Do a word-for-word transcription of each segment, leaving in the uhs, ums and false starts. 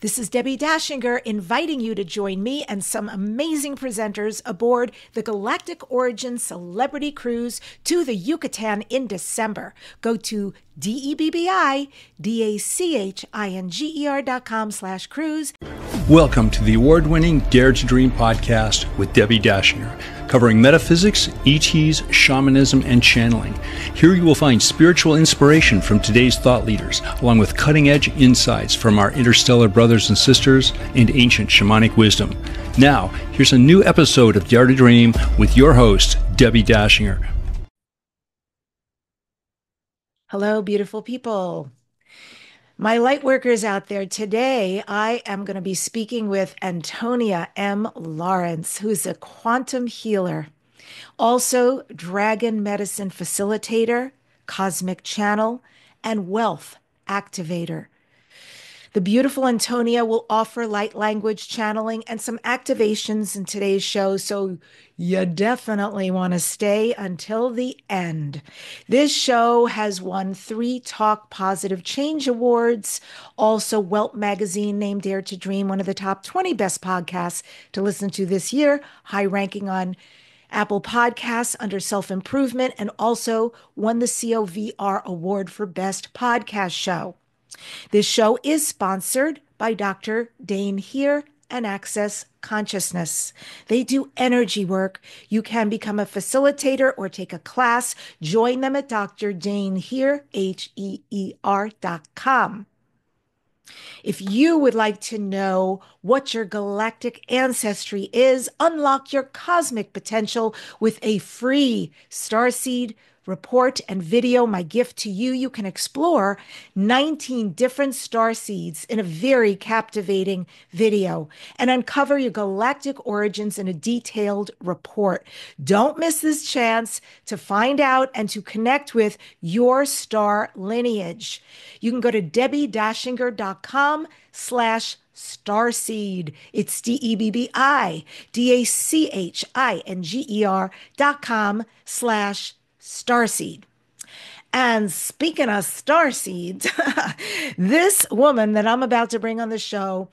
This is Debbi Dachinger inviting you to join me and some amazing presenters aboard the Galactic Origin Celebrity Cruise to the Yucatan in December. Go to D E B B I D A C H I N G E R dot com slash cruise. Welcome to the award-winning Dare to Dream podcast with Debbi Dachinger, covering metaphysics, E Ts, shamanism, and channeling. Here you will find spiritual inspiration from today's thought leaders, along with cutting-edge insights from our interstellar brothers and sisters and ancient shamanic wisdom. Now, here's a new episode of Dare to Dream with your host, Debbi Dachinger. Hello, beautiful people. My lightworkers out there, today I am going to be speaking with Antonia M. Lawrence, who's a quantum healer, also dragon medicine facilitator, cosmic channel, and wealth activator. The beautiful Antonia will offer light language channeling and some activations in today's show, so you definitely want to stay until the end. This show has won three Talk Positive Change Awards. Also, Welt Magazine named Dare to Dream one of the top twenty best podcasts to listen to this year, high ranking on Apple Podcasts under self-improvement, and also won the C O V R Award for Best Podcast Show. This show is sponsored by Doctor Dane Heer and Access Consciousness. They do energy work. You can become a facilitator or take a class. Join them at Doctor Dane Heer, H E E R dot com. If you would like to know what your galactic ancestry is, unlock your cosmic potential with a free Starseed report and video, my gift to you. You can explore nineteen different star seeds in a very captivating video and uncover your galactic origins in a detailed report. Don't miss this chance to find out and to connect with your star lineage. You can go to debbidachinger dot com slash starseed. It's D E B B I D A C H I N G E R dot com slash starseed. And speaking of starseeds, this woman that I'm about to bring on the show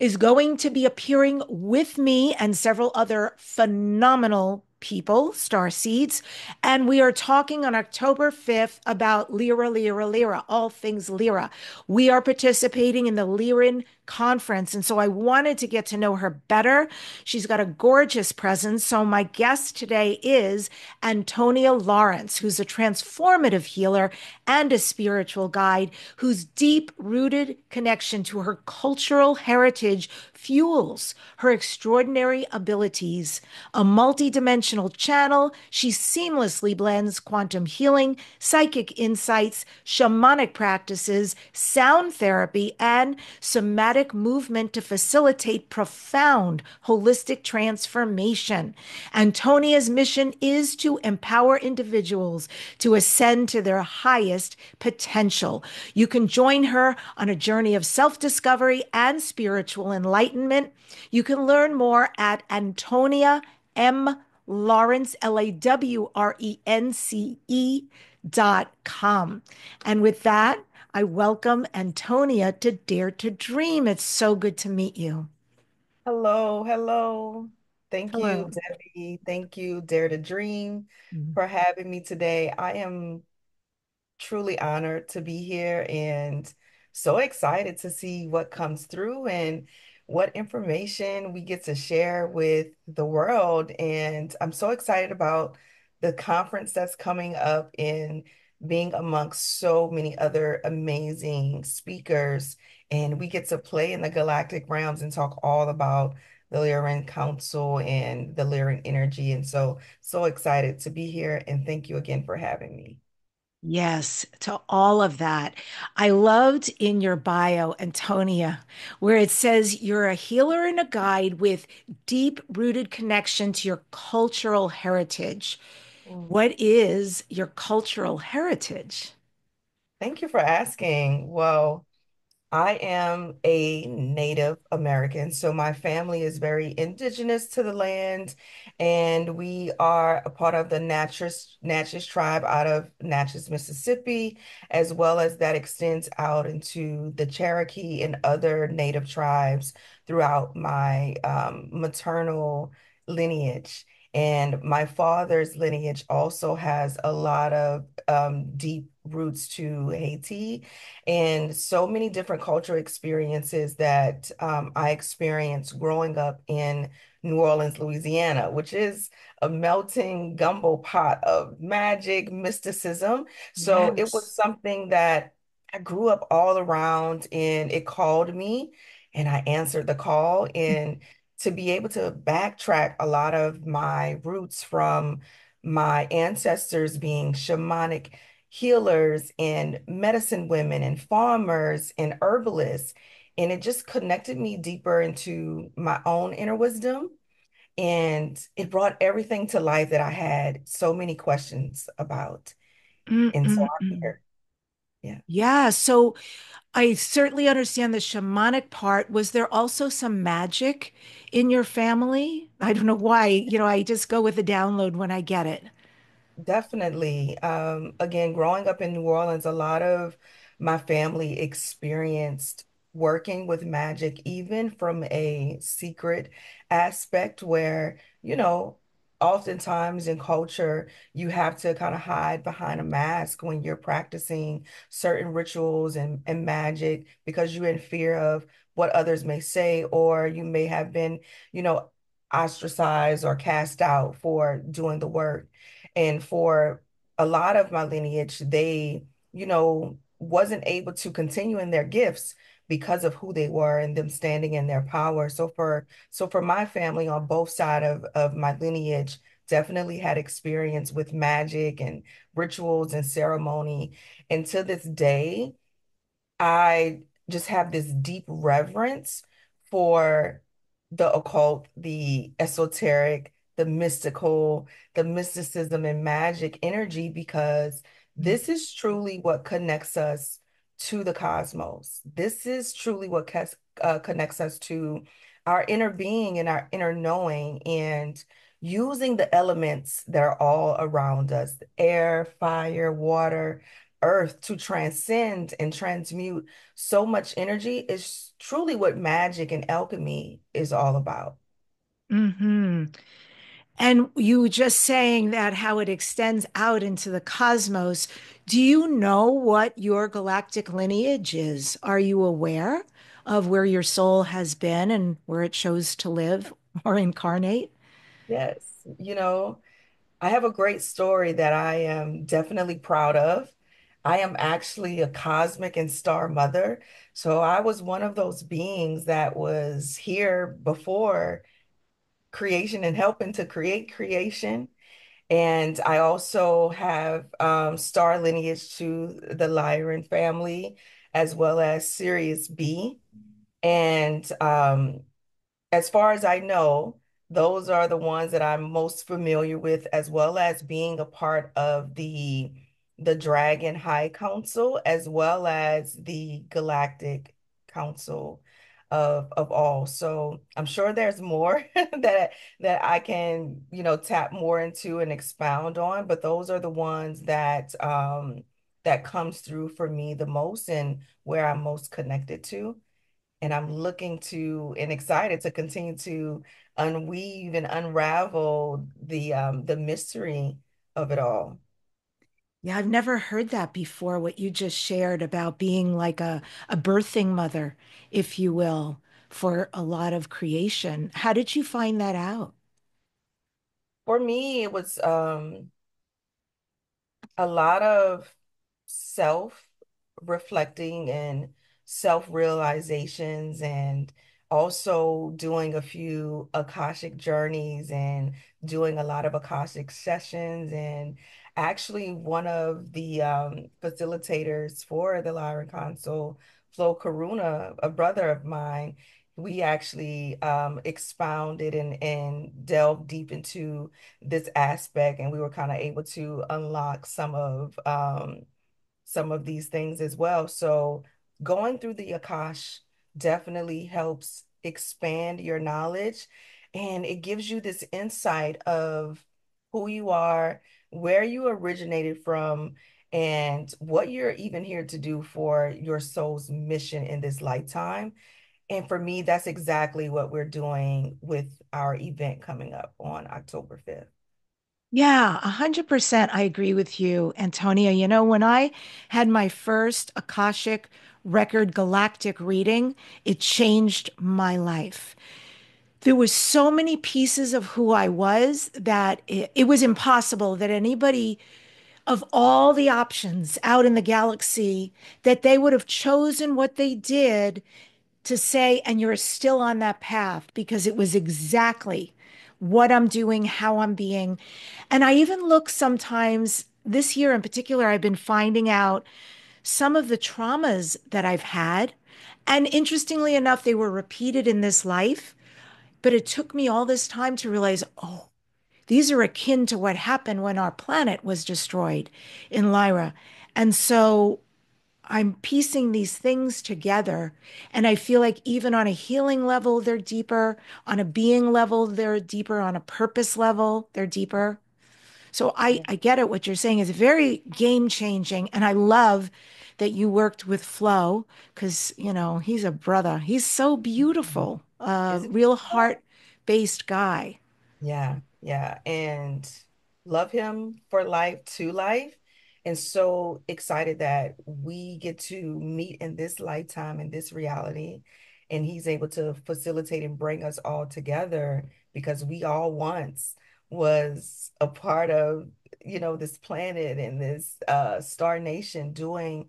is going to be appearing with me and several other phenomenal people, starseeds. And we are talking on October fifth about Lyra, Lyra, Lyra, all things Lyra. We are participating in the Lyran Conference. And so I wanted to get to know her better. She's got a gorgeous presence. So my guest today is Antonia Lawrence, who's a transformative healer and a spiritual guide whose deep-rooted connection to her cultural heritage fuels her extraordinary abilities. A multidimensional channel, she seamlessly blends quantum healing, psychic insights, shamanic practices, sound therapy, and somatic movement to facilitate profound holistic transformation. Antonia's mission is to empower individuals to ascend to their highest potential. You can join her on a journey of self-discovery and spiritual enlightenment. You can learn more at Antonia M. Lawrence, L A W R E N C E dot com. And with that, I welcome Antonia to Dare to Dream. It's so good to meet you. Hello, hello. Thank hello. you, Debbi. Thank you, Dare to Dream, mm-hmm. for having me today. I am truly honored to be here and so excited to see what comes through and what information we get to share with the world. And I'm so excited about the conference that's coming up in being amongst so many other amazing speakers, and we get to play in the galactic realms and talk all about the Lyran Council and the Lyran energy. And so, so excited to be here, and thank you again for having me. Yes, to all of that. I loved in your bio, Antonia, where it says you're a healer and a guide with deep-rooted connection to your cultural heritage. What is your cultural heritage? Thank you for asking. Well, I am a Native American, so my family is very indigenous to the land, and we are a part of the Natchez, Natchez tribe out of Natchez, Mississippi, as well as that extends out into the Cherokee and other Native tribes throughout my um, maternal lineage. And my father's lineage also has a lot of um, deep roots to Haiti, and so many different cultural experiences that um, I experienced growing up in New Orleans, Louisiana, which is a melting gumbo pot of magic, mysticism. So yes. It was something that I grew up all around, and it called me, and I answered the call. And to be able to backtrack a lot of my roots from my ancestors being shamanic healers and medicine women and farmers and herbalists. And it just connected me deeper into my own inner wisdom. And it brought everything to life that I had so many questions about. Mm-mm-mm. And so I'm here. Yeah. Yeah. So I certainly understand the shamanic part. Was there also some magic in your family? I don't know why, you know, I just go with the download when I get it. Definitely. Um, again, growing up in New Orleans, a lot of my family experienced working with magic, even from a secret aspect where, you know, oftentimes in culture, you have to kind of hide behind a mask when you're practicing certain rituals and, and magic, because you're in fear of what others may say, or you may have been, you know, ostracized or cast out for doing the work. And for a lot of my lineage, they, you know, wasn't able to continue in their gifts because of who they were and them standing in their power. So for so for my family on both sides of, of my lineage, definitely had experience with magic and rituals and ceremony. And to this day, I just have this deep reverence for the occult, the esoteric, the mystical, the mysticism and magic energy, because this is truly what connects us to the cosmos. This is truly what uh, connects us to our inner being and our inner knowing, and using the elements that are all around us, air, fire, water, earth, to transcend and transmute so much energy is truly what magic and alchemy is all about. Mm-hmm. And you just saying that, how it extends out into the cosmos. Do you know what your galactic lineage is? Are you aware of where your soul has been and where it chose to live or incarnate? Yes. You know, I have a great story that I am definitely proud of. I am actually a cosmic and star mother. So I was one of those beings that was here before creation and helping to create creation. And I also have um, star lineage to the Lyran family, as well as Sirius B. And um, as far as I know, those are the ones that I'm most familiar with, as well as being a part of the, the Dragon High Council, as well as the Galactic Council of of all. So I'm sure there's more that that I can, you know, tap more into and expound on, but those are the ones that um that comes through for me the most and where I'm most connected to. And I'm looking to and excited to continue to unweave and unravel the um the mystery of it all. Yeah, I've never heard that before, what you just shared about being like a, a birthing mother, if you will, for a lot of creation. How did you find that out? For me, it was um, a lot of self-reflecting and self-realizations, and also doing a few Akashic journeys and doing a lot of Akashic sessions. And actually, one of the um, facilitators for the Lyran Council, Flo Karuna, a brother of mine, we actually um, expounded and, and delved deep into this aspect, and we were kind of able to unlock some of um, some of these things as well. So going through the Akash definitely helps expand your knowledge, and it gives you this insight of who you are, where you originated from, and what you're even here to do for your soul's mission in this lifetime. And for me, that's exactly what we're doing with our event coming up on October fifth. Yeah, one hundred percent. I agree with you, Antonia. You know, when I had my first Akashic record galactic reading, it changed my life. There were so many pieces of who I was that it, it was impossible that anybody of all the options out in the galaxy, that they would have chosen what they did to say, and you're still on that path, because it was exactly what I'm doing, how I'm being. And I even look sometimes, this year in particular, I've been finding out some of the traumas that I've had. And interestingly enough, they were repeated in this life, but it took me all this time to realize, oh, these are akin to what happened when our planet was destroyed in Lyra. And so I'm piecing these things together, and I feel like even on a healing level, they're deeper. On a being level, they're deeper. On a purpose level, they're deeper. So I, I get it. What you're saying is very game-changing, and I love that you worked with Flo, because, you know, he's a brother. He's so beautiful, uh, real heart-based guy. Yeah, yeah, and love him for life, to life. And so excited that we get to meet in this lifetime, in this reality, and he's able to facilitate and bring us all together, because we all once was a part of, you know, this planet and this uh, star nation doing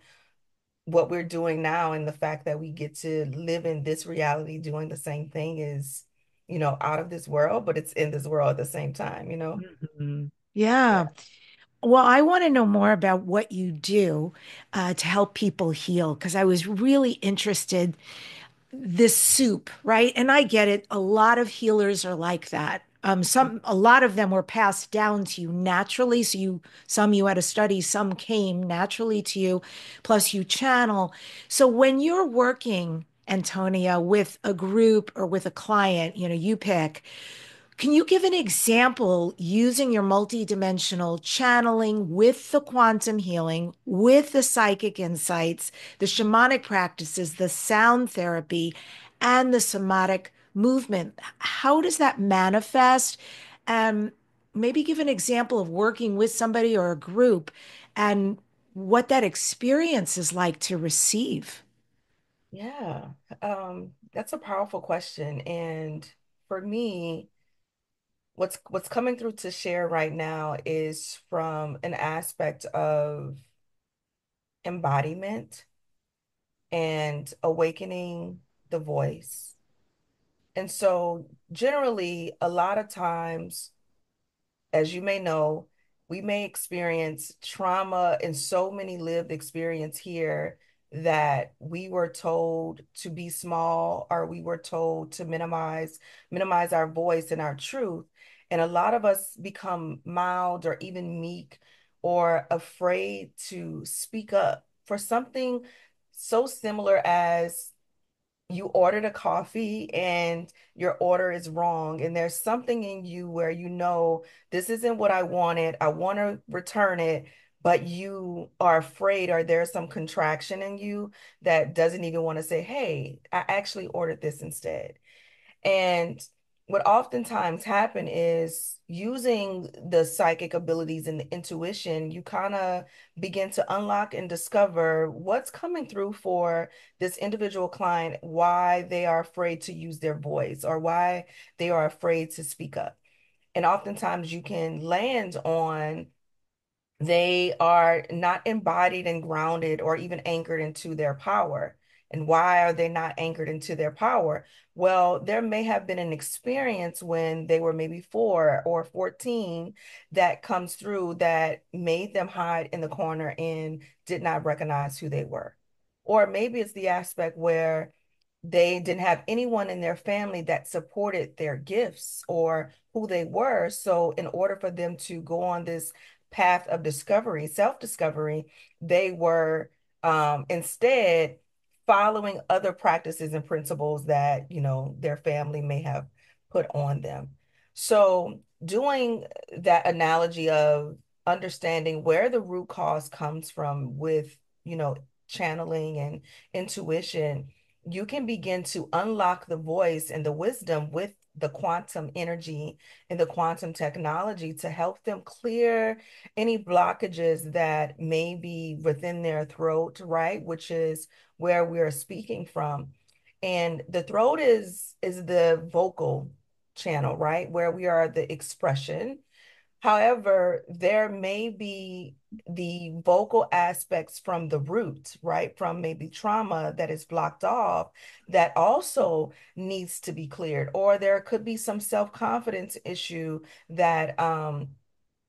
what we're doing now. And the fact that we get to live in this reality doing the same thing is, you know, out of this world, but it's in this world at the same time, you know? Mm-hmm. Yeah. Yeah. Well, I want to know more about what you do uh, to help people heal, because I was really interested, this soup, right? And I get it. A lot of healers are like that. Um, some, a lot of them were passed down to you naturally. So you, some you had to study, some came naturally to you, plus you channel. So when you're working, Antonia, with a group or with a client, you know, you pick, can you give an example using your multidimensional channeling with the quantum healing, with the psychic insights, the shamanic practices, the sound therapy, and the somatic movement? How does that manifest? And um, maybe give an example of working with somebody or a group and what that experience is like to receive. Yeah, um, that's a powerful question. And for me, What's what's coming through to share right now is from an aspect of embodiment and awakening the voice. And so generally, a lot of times, as you may know, we may experience trauma and so many lived experience here that we were told to be small, or we were told to minimize, minimize our voice and our truth. And a lot of us become mild or even meek or afraid to speak up for something so similar as you ordered a coffee and your order is wrong. And there's something in you where, you know, this isn't what I wanted. I want to return it, but you are afraid, or there's some contraction in you that doesn't even want to say, hey, I actually ordered this instead. And what oftentimes happen is, using the psychic abilities and the intuition, you kind of begin to unlock and discover what's coming through for this individual client, why they are afraid to use their voice or why they are afraid to speak up. And oftentimes you can land on they are not embodied and grounded or even anchored into their power. And why are they not anchored into their power? Well, there may have been an experience when they were maybe four or fourteen that comes through that made them hide in the corner and did not recognize who they were. Or maybe it's the aspect where they didn't have anyone in their family that supported their gifts or who they were. So in order for them to go on this path of discovery, self-discovery, they were um, instead following other practices and principles that, you know, their family may have put on them. So doing that analogy of understanding where the root cause comes from with, you know, channeling and intuition, you can begin to unlock the voice and the wisdom with the quantum energy and the quantum technology to help them clear any blockages that may be within their throat, right? Which is where we are speaking from. And the throat is, is the vocal channel, right? Where we are the expression. However, there may be the vocal aspects from the root, right? From maybe trauma that is blocked off that also needs to be cleared, or there could be some self-confidence issue that um,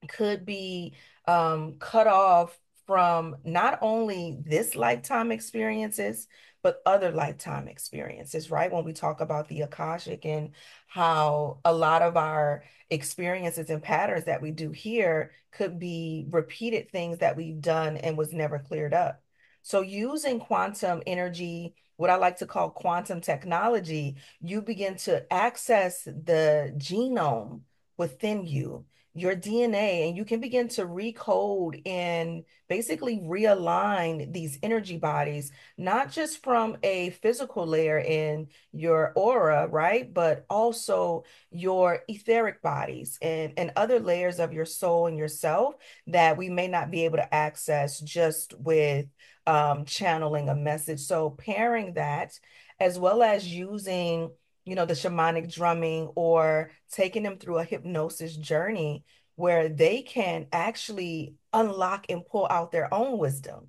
could be um, cut off from not only this lifetime experiences, but other lifetime experiences, right? When we talk about the Akashic and how a lot of our experiences and patterns that we do here could be repeated things that we've done and was never cleared up. So using quantum energy, what I like to call quantum technology, you begin to access the genome within you, your D N A, and you can begin to recode and basically realign these energy bodies, not just from a physical layer in your aura, right? But also your etheric bodies and, and other layers of your soul and yourself that we may not be able to access just with um, channeling a message. So pairing that, as well as using you know, the shamanic drumming or taking them through a hypnosis journey where they can actually unlock and pull out their own wisdom.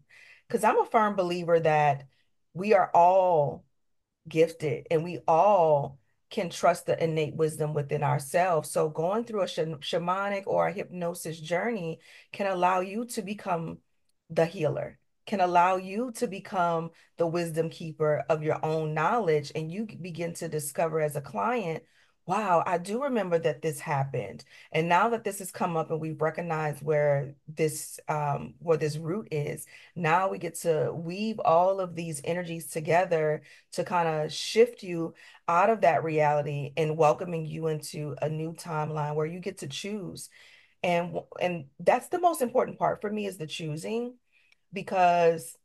Because I'm a firm believer that we are all gifted and we all can trust the innate wisdom within ourselves. So going through a sh- shamanic or a hypnosis journey can allow you to become the healer, can allow you to become the wisdom keeper of your own knowledge. And you begin to discover as a client, wow, I do remember that this happened. And now that this has come up and we've recognized where this, um, where this root is, now we get to weave all of these energies together to kind of shift you out of that reality and welcoming you into a new timeline where you get to choose. And, and that's the most important part for me, is the choosing. Because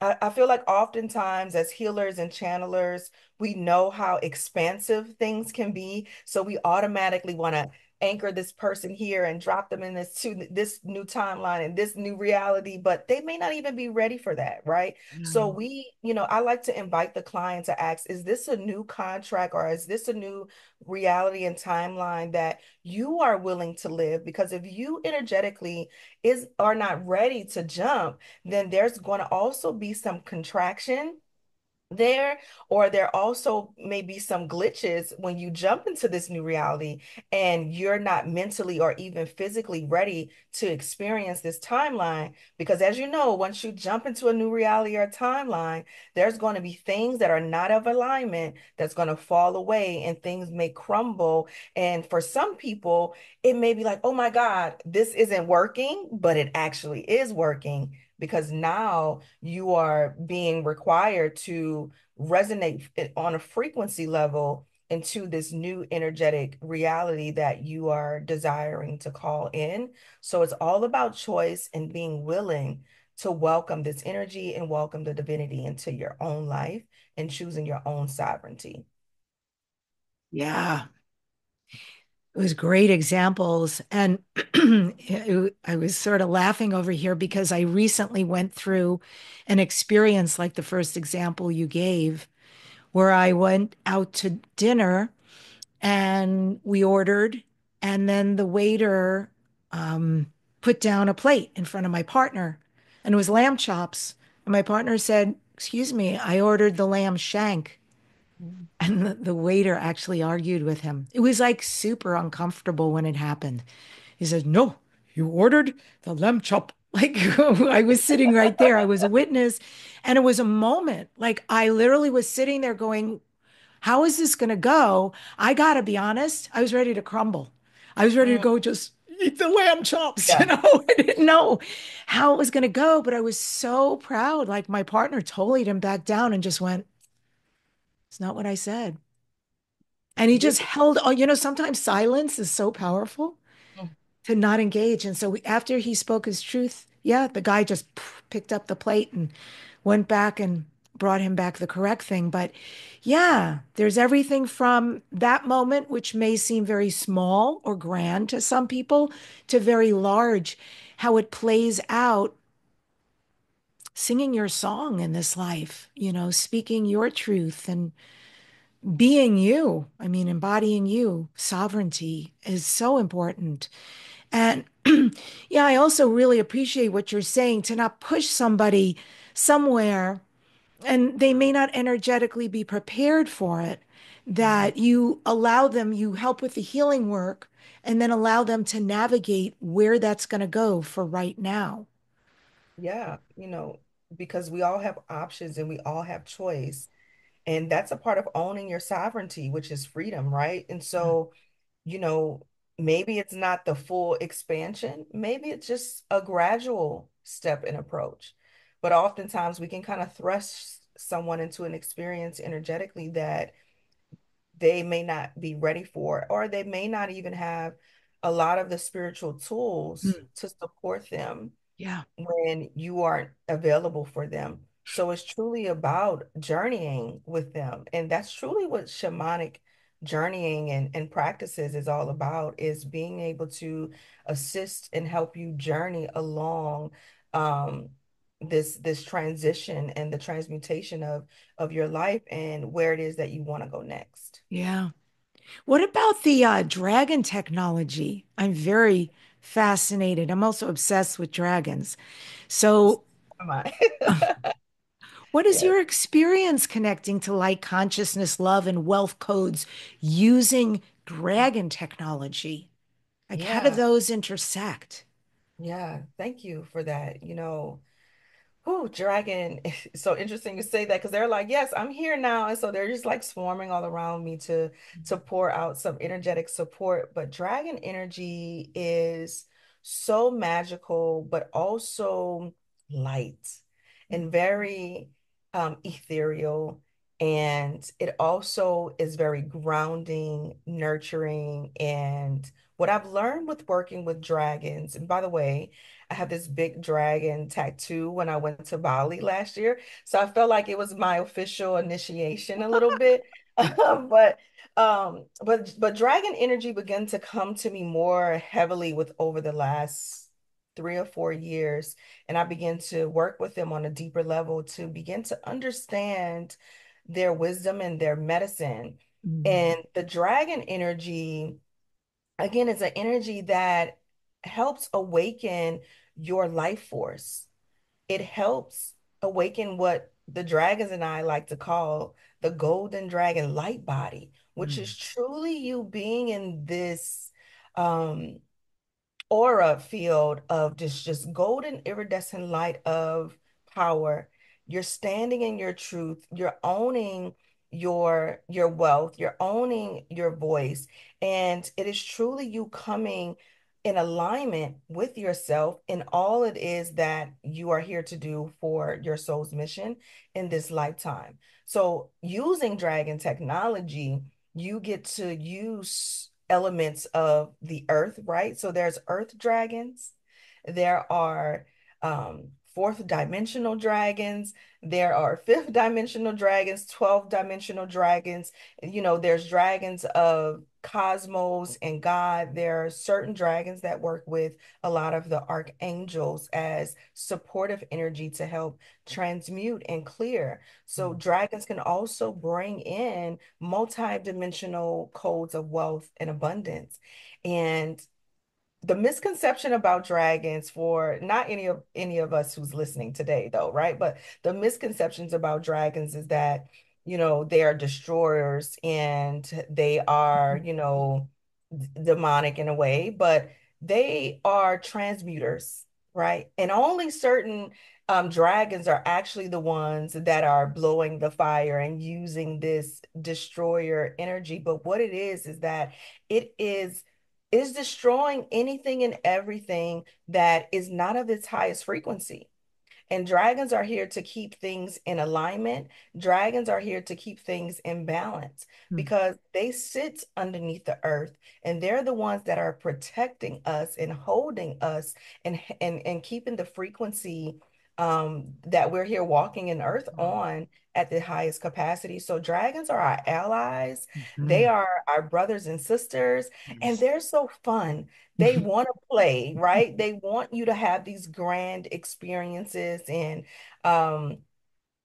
I, I feel like oftentimes as healers and channelers, we know how expansive things can be. So we automatically want to anchor this person here and drop them in this to this new timeline and this new reality, but they may not even be ready for that, right? Mm-hmm. So we, you know, I like to invite the client to ask, is this a new contract or is this a new reality and timeline that you are willing to live? Because if you energetically is are not ready to jump, then there's going to also be some contraction there, or there also may be some glitches when you jump into this new reality and you're not mentally or even physically ready to experience this timeline. Because as you know, once you jump into a new reality or timeline, there's going to be things that are not of alignment that's going to fall away and things may crumble. And for some people, it may be like, oh my God, this isn't working, but it actually is working. Because now you are being required to resonate on a frequency level into this new energetic reality that you are desiring to call in. So it's all about choice and being willing to welcome this energy and welcome the divinity into your own life and choosing your own sovereignty. Yeah. It was great examples. And I was sort of laughing over here because I recently went through an experience like the first example you gave, where I went out to dinner and we ordered, and then the waiter um, put down a plate in front of my partner, and it was lamb chops. And my partner said, excuse me, I ordered the lamb shank. And the, the waiter actually argued with him. It was like super uncomfortable when it happened. He said, no, you ordered the lamb chop. Like I was sitting right there. I was a witness. And it was a moment. Like I literally was sitting there going, how is this going to go? I got to be honest. I was ready to crumble. I was ready to go just eat the lamb chops. Yeah. You know, I didn't know how it was going to go, but I was so proud. Like, my partner totally didn't back down and just went, it's not what I said. And he just held, oh, you know, sometimes silence is so powerful mm. to not engage. And so we, after he spoke his truth, yeah, the guy just picked up the plate and went back and brought him back the correct thing. But yeah, there's everything from that moment, which may seem very small or grand to some people, to very large, how it plays out singing your song in this life, you know, speaking your truth and being you. I mean, embodying you. Sovereignty is so important. And yeah, I also really appreciate what you're saying, to not push somebody somewhere and they may not energetically be prepared for it, that you allow them, you help with the healing work, and then allow them to navigate where that's going to go for right now. Yeah, you know, because we all have options and we all have choice. And that's a part of owning your sovereignty, which is freedom, right? And so, you know, maybe it's not the full expansion. Maybe it's just a gradual step and approach. But oftentimes we can kind of thrust someone into an experience energetically that they may not be ready for, or they may not even have a lot of the spiritual tools mm. to support them yeah. when you aren't available for them. So it's truly about journeying with them. And that's truly what shamanic journeying and, and practices is all about, is being able to assist and help you journey along um, this this transition and the transmutation of of your life and where it is that you want to go next. Yeah. What about the uh, dragon technology? I'm very fascinated. I'm also obsessed with dragons. So am I. What is yeah. your experience connecting to light, consciousness, love, and wealth codes using dragon technology? Like, yeah. how do those intersect? Yeah, thank you for that. You know, oh, dragon. It's so interesting you say that, because they're like, yes, I'm here now. And so they're just like swarming all around me to, to pour out some energetic support. But dragon energy is so magical, but also light and very um, ethereal. And it also is very grounding, nurturing. And what I've learned with working with dragons, and by the way, I have this big dragon tattoo when I went to Bali last year. So I felt like it was my official initiation a little bit. Um, but um, but but dragon energy began to come to me more heavily with over the last three or four years. And I began to work with them on a deeper level to begin to understand their wisdom and their medicine. Mm-hmm. And the dragon energy, again, is an energy that helps awaken your life force. It helps awaken what the dragons and I like to call the golden dragon light body, which mm. is truly you being in this um, aura field of just, just golden iridescent light of power. You're standing in your truth. You're owning your your wealth. You're owning your voice. And it is truly you coming in alignment with yourself in all it is that you are here to do for your soul's mission in this lifetime. So using dragon technology, you get to use elements of the earth, right? So there's earth dragons, there are um, fourth dimensional dragons, there are fifth dimensional dragons, twelve dimensional dragons, you know, there's dragons of cosmos and God. There are certain dragons that work with a lot of the archangels as supportive energy to help transmute and clear. So mm-hmm. dragons can also bring in multi-dimensional codes of wealth and abundance. And the misconception about dragons, for not any of any of us who's listening today though, right? But the misconceptions about dragons is that, you know, they are destroyers and they are, you know, d- demonic in a way, but they are transmuters, right? And only certain um, dragons are actually the ones that are blowing the fire and using this destroyer energy. But what it is, is that it is is destroying anything and everything that is not of its highest frequency. And dragons are here to keep things in alignment. Dragons are here to keep things in balance mm. because they sit underneath the earth, and they're the ones that are protecting us and holding us and and, and keeping the frequency um, that we're here walking in earth mm. on at the highest capacity. So dragons are our allies. Mm-hmm. They are our brothers and sisters, yes. and they're so fun. They want to play, right? They want you to have these grand experiences, and um,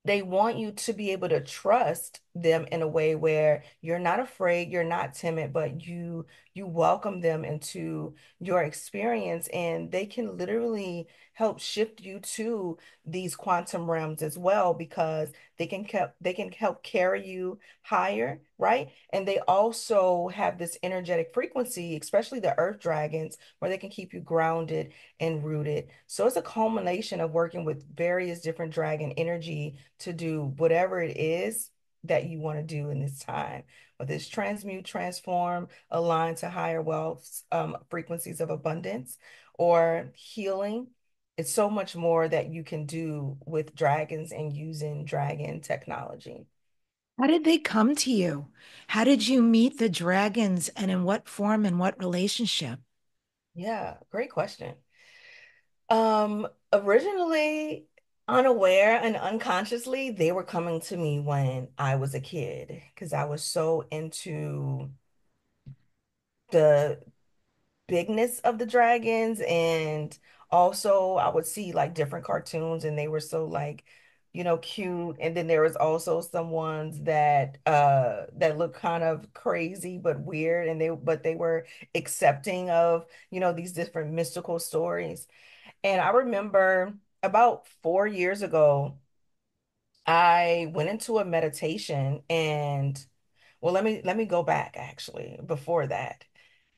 they want you to be able to trust them in a way where you're not afraid, you're not timid, but you you welcome them into your experience, and they can literally help shift you to these quantum realms as well, because they can help they can help carry you higher, right? And they also have this energetic frequency, especially the earth dragons, where they can keep you grounded and rooted. So it's a culmination of working with various different dragon energy to do whatever it is that you want to do in this time, whether it's transmute, transform, align to higher wealth, um, frequencies of abundance, or healing. It's so much more that you can do with dragons and using dragon technology. How did they come to you? How did you meet the dragons, and in what form and what relationship? Yeah, great question. Um, originally, unaware and unconsciously, they were coming to me when I was a kid, because I was so into the bigness of the dragons. And also I would see like different cartoons, and they were so like, you know, cute. And then there was also some ones that uh that looked kind of crazy but weird, and they but they were accepting of, you know, these different mystical stories. And I remember about four years ago, I went into a meditation, and well, let me let me go back actually. Before that,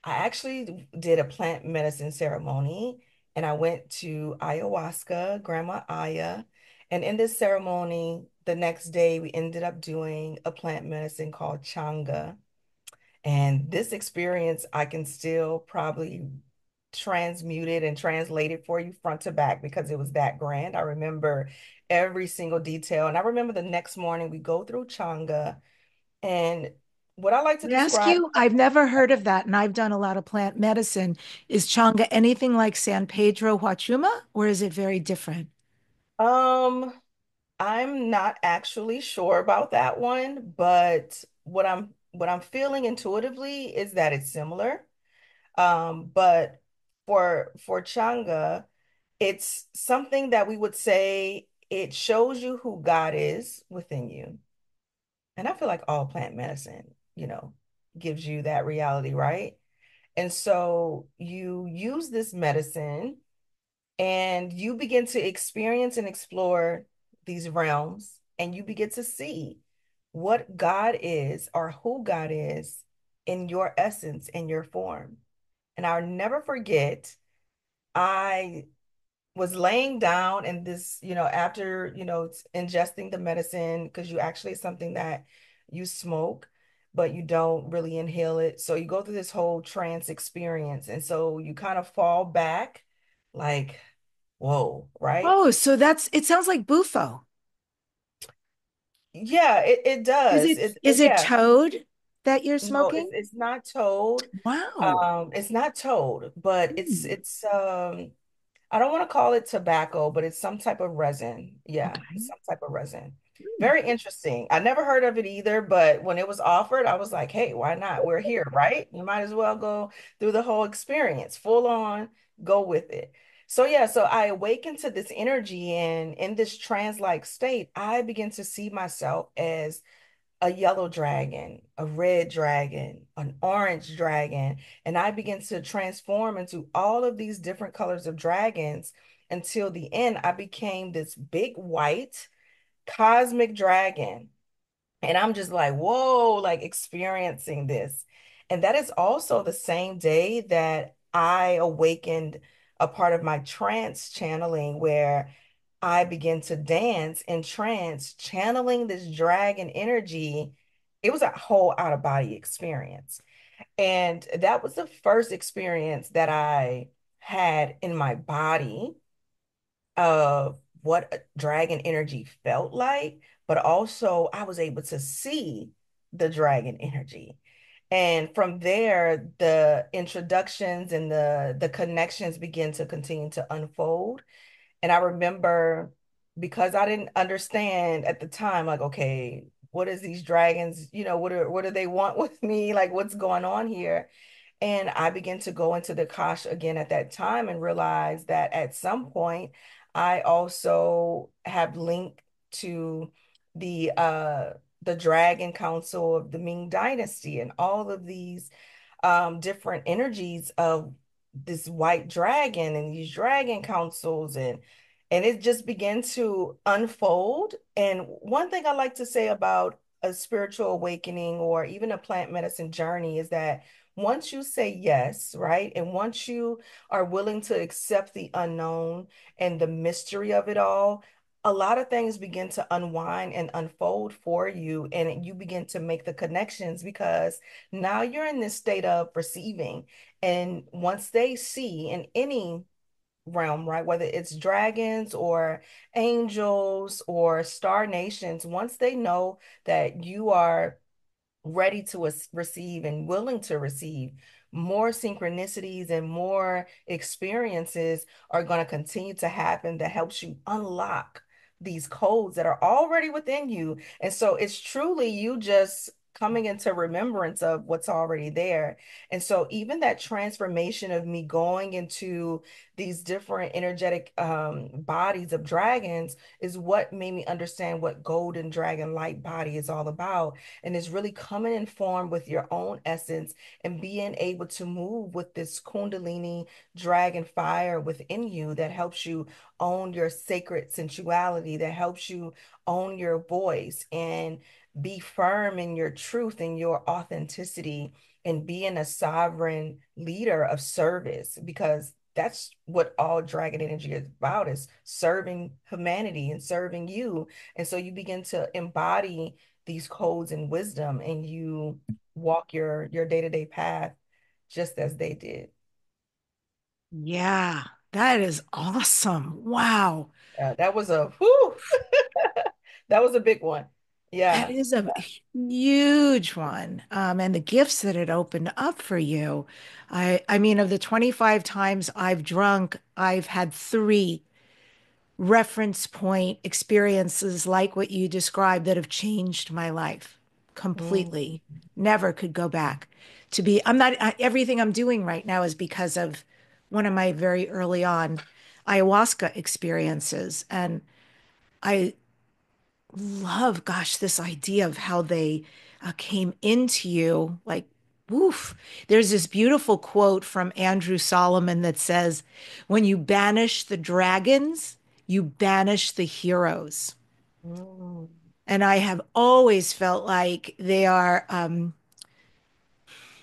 I actually did a plant medicine ceremony, and I went to Ayahuasca, Grandma Aya. And in this ceremony, the next day, we ended up doing a plant medicine called Changa. And this experience, I can still probably transmuted and translated for you front to back, because it was that grand. I remember every single detail. And I remember the next morning we go through Changa, and what I like to describe- ask you, I've never heard of that, and I've done a lot of plant medicine. Is Changa anything like San Pedro Huachuma, or is it very different? Um, I'm not actually sure about that one, but what I'm what I'm feeling intuitively is that it's similar. Um, but For for Changa, it's something that we would say it shows you who God is within you. And I feel like all plant medicine, you know, gives you that reality, right? And so you use this medicine and you begin to experience and explore these realms, and you begin to see what God is or who God is in your essence, in your form. And I'll never forget, I was laying down in this, you know, after, you know, ingesting the medicine, because you actually, it's something that you smoke, but you don't really inhale it. So you go through this whole trance experience. And so you kind of fall back like, whoa, right? Oh, so that's, it sounds like bufo. Yeah, it, it does. Is it, it, is it yeah. toad? That you're smoking? No, it's, it's not toad. Wow. Um, it's not toad, but it's, mm. it's, um, I don't want to call it tobacco, but it's some type of resin. Yeah. Okay. Some type of resin. Mm. Very interesting. I never heard of it either, but when it was offered, I was like, hey, why not? We're here, right? You might as well go through the whole experience, full on, go with it. So yeah, so I awaken to this energy, and in this trance-like state, I begin to see myself as a yellow dragon, a red dragon, an orange dragon. And I begin to transform into all of these different colors of dragons until the end, I became this big white cosmic dragon. And I'm just like, whoa, like experiencing this. And that is also the same day that I awakened a part of my trance channeling, where I begin to dance in trance, channeling this dragon energy it was a whole out of body experience. And that was the first experience that I had in my body of what dragon energy felt like, but also I was able to see the dragon energy. And from there, the introductions and the, the connections begin to continue to unfold. And I remember, because I didn't understand at the time, like, okay, what is these dragons, you know, what are, what do they want with me? Like, what's going on here? And I began to go into the Akash again at that time and realize that at some point, I also have linked to the uh, the Dragon Council of the Ming Dynasty and all of these um, different energies of this white dragon and these dragon councils. And and it just began to unfold. And one thing I like to say about a spiritual awakening or even a plant medicine journey is that once you say yes, right, and once you are willing to accept the unknown and the mystery of it all, a lot of things begin to unwind and unfold for you, and you begin to make the connections, because now you're in this state of receiving. And once they see in any realm, right, whether it's dragons or angels or star nations, once they know that you are ready to receive and willing to receive, more synchronicities and more experiences are going to continue to happen that helps you unlock these codes that are already within you. And so it's truly you just coming into remembrance of what's already there. And so even that transformation of me going into these different energetic um, bodies of dragons is what made me understand what golden dragon light body is all about. And it's really coming in form with your own essence and being able to move with this Kundalini dragon fire within you that helps you own your sacred sensuality, that helps you own your voice and be firm in your truth and your authenticity, and being a sovereign leader of service, because that's what all dragon energy is about, is serving humanity and serving you. And so you begin to embody these codes and wisdom, and you walk your your day-to-day path just as they did. Yeah, that is awesome. Wow. Uh, that was a whew, that was a big one. Yeah, that is a huge one. Um, and the gifts that it opened up for you. I, I mean, of the twenty-five times I've drunk, I've had three reference point experiences like what you described that have changed my life completely. Mm. Never could go back to be. I'm not, I, everything I'm doing right now is because of one of my very early on ayahuasca experiences. And I love, gosh, this idea of how they uh, came into you, like, woof. There's this beautiful quote from Andrew Solomon that says, when you banish the dragons, you banish the heroes. Mm. And I have always felt like they are um,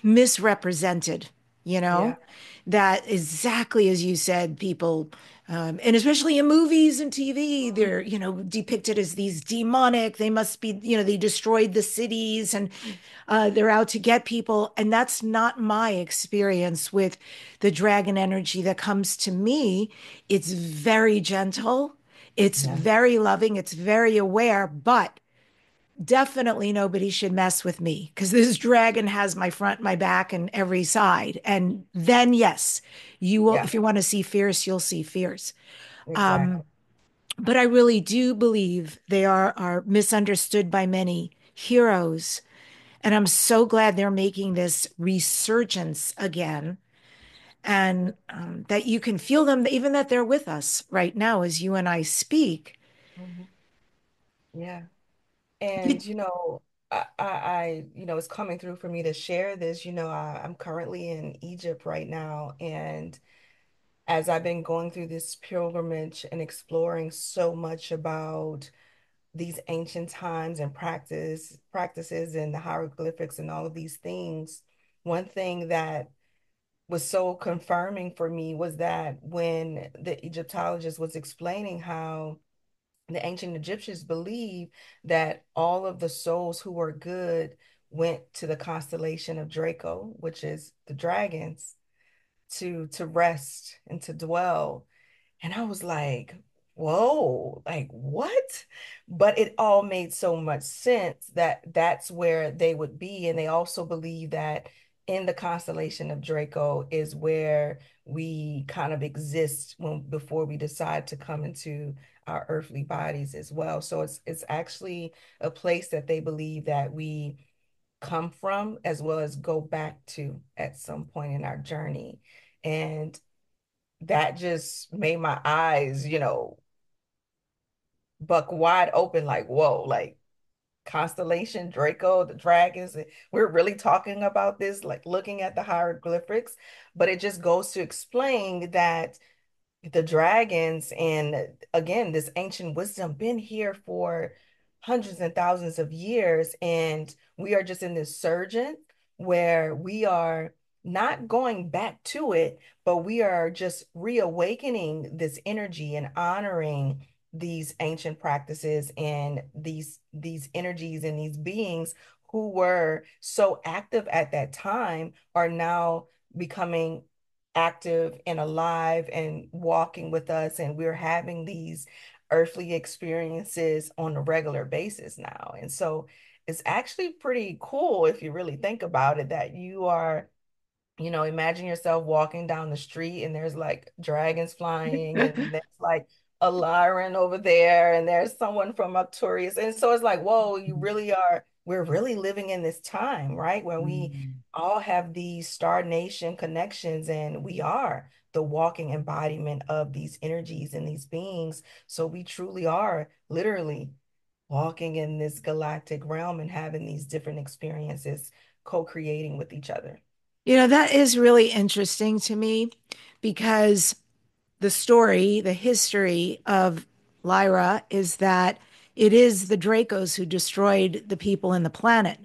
misrepresented, you know, yeah. That exactly as you said, people... Um, and especially in movies and T V, they're, you know, depicted as these demonic, they must be, you know, they destroyed the cities and uh, they're out to get people. And that's not my experience with the dragon energy that comes to me. It's very gentle. It's yeah. very loving. It's very aware, but definitely nobody should mess with me, because this dragon has my front, my back, and every side. And then, yes, you will, yeah. if you want to see fierce, you'll see fierce. Exactly. Um, but I really do believe they are, are misunderstood by many heroes. And I'm so glad they're making this resurgence again. And um, that you can feel them, even that they're with us right now as you and I speak. Mm-hmm. Yeah. And, you know, I, I, you know, it's coming through for me to share this. You know, I, I'm currently in Egypt right now. And as I've been going through this pilgrimage and exploring so much about these ancient times and practice practices and the hieroglyphics and all of these things, one thing that was so confirming for me was that when the Egyptologist was explaining how the ancient Egyptians believed that all of the souls who were good went to the constellation of Draco, which is the dragons, to to rest and to dwell. And I was like, whoa, like what? But it all made so much sense that that's where they would be. And they also believe that in the constellation of Draco is where we kind of exist when before we decide to come into our earthly bodies as well. So it's it's actually a place that they believe that we come from as well as go back to at some point in our journey. And that just made my eyes, you know, buck wide open, like, whoa, like Constellation Draco, the dragons, we're really talking about this, like looking at the hieroglyphics. But it just goes to explain that the dragons, and again, this ancient wisdom been here for hundreds and thousands of years, and we are just in this surgent where we are not going back to it, but we are just reawakening this energy and honoring these ancient practices and these these energies and these beings who were so active at that time are now becoming active and alive and walking with us, and we're having these earthly experiences on a regular basis now. And so it's actually pretty cool if you really think about it, that you are, you know, imagine yourself walking down the street and there's like dragons flying and there's like a Lyran over there and there's someone from Arcturus. And so it's like, whoa, you really are, we're really living in this time, right? Where we all have these Star Nation connections, and we are the walking embodiment of these energies and these beings. So we truly are literally walking in this galactic realm and having these different experiences, co-creating with each other. You know, that is really interesting to me, because the story, the history of Lyra is that it is the Dracos who destroyed the people and the planet.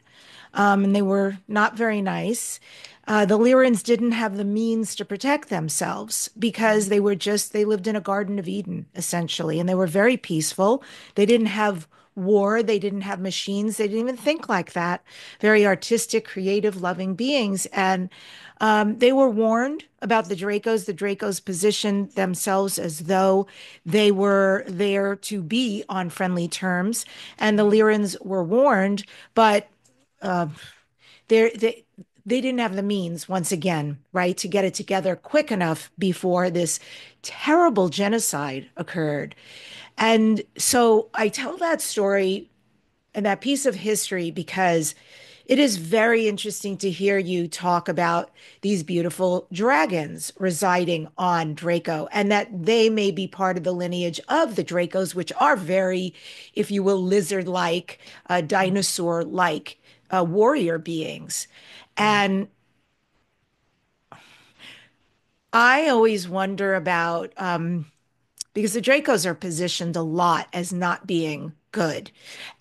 Um, and they were not very nice. Uh, the Lyrans didn't have the means to protect themselves because they were just, they lived in a Garden of Eden, essentially, and they were very peaceful. They didn't have war. They didn't have machines. They didn't even think like that. Very artistic, creative, loving beings. And um, they were warned about the Dracos. The Dracos positioned themselves as though they were there to be on friendly terms. And the Lyrans were warned, but uh, they're, they They didn't have the means, once again, right, to get it together quick enough before this terrible genocide occurred. And so I tell that story and that piece of history because it is very interesting to hear you talk about these beautiful dragons residing on Draco, and that they may be part of the lineage of the Dracos, which are very, if you will, lizard-like, uh, dinosaur-like uh, warrior beings. And I always wonder about, um, because the Dracos are positioned a lot as not being good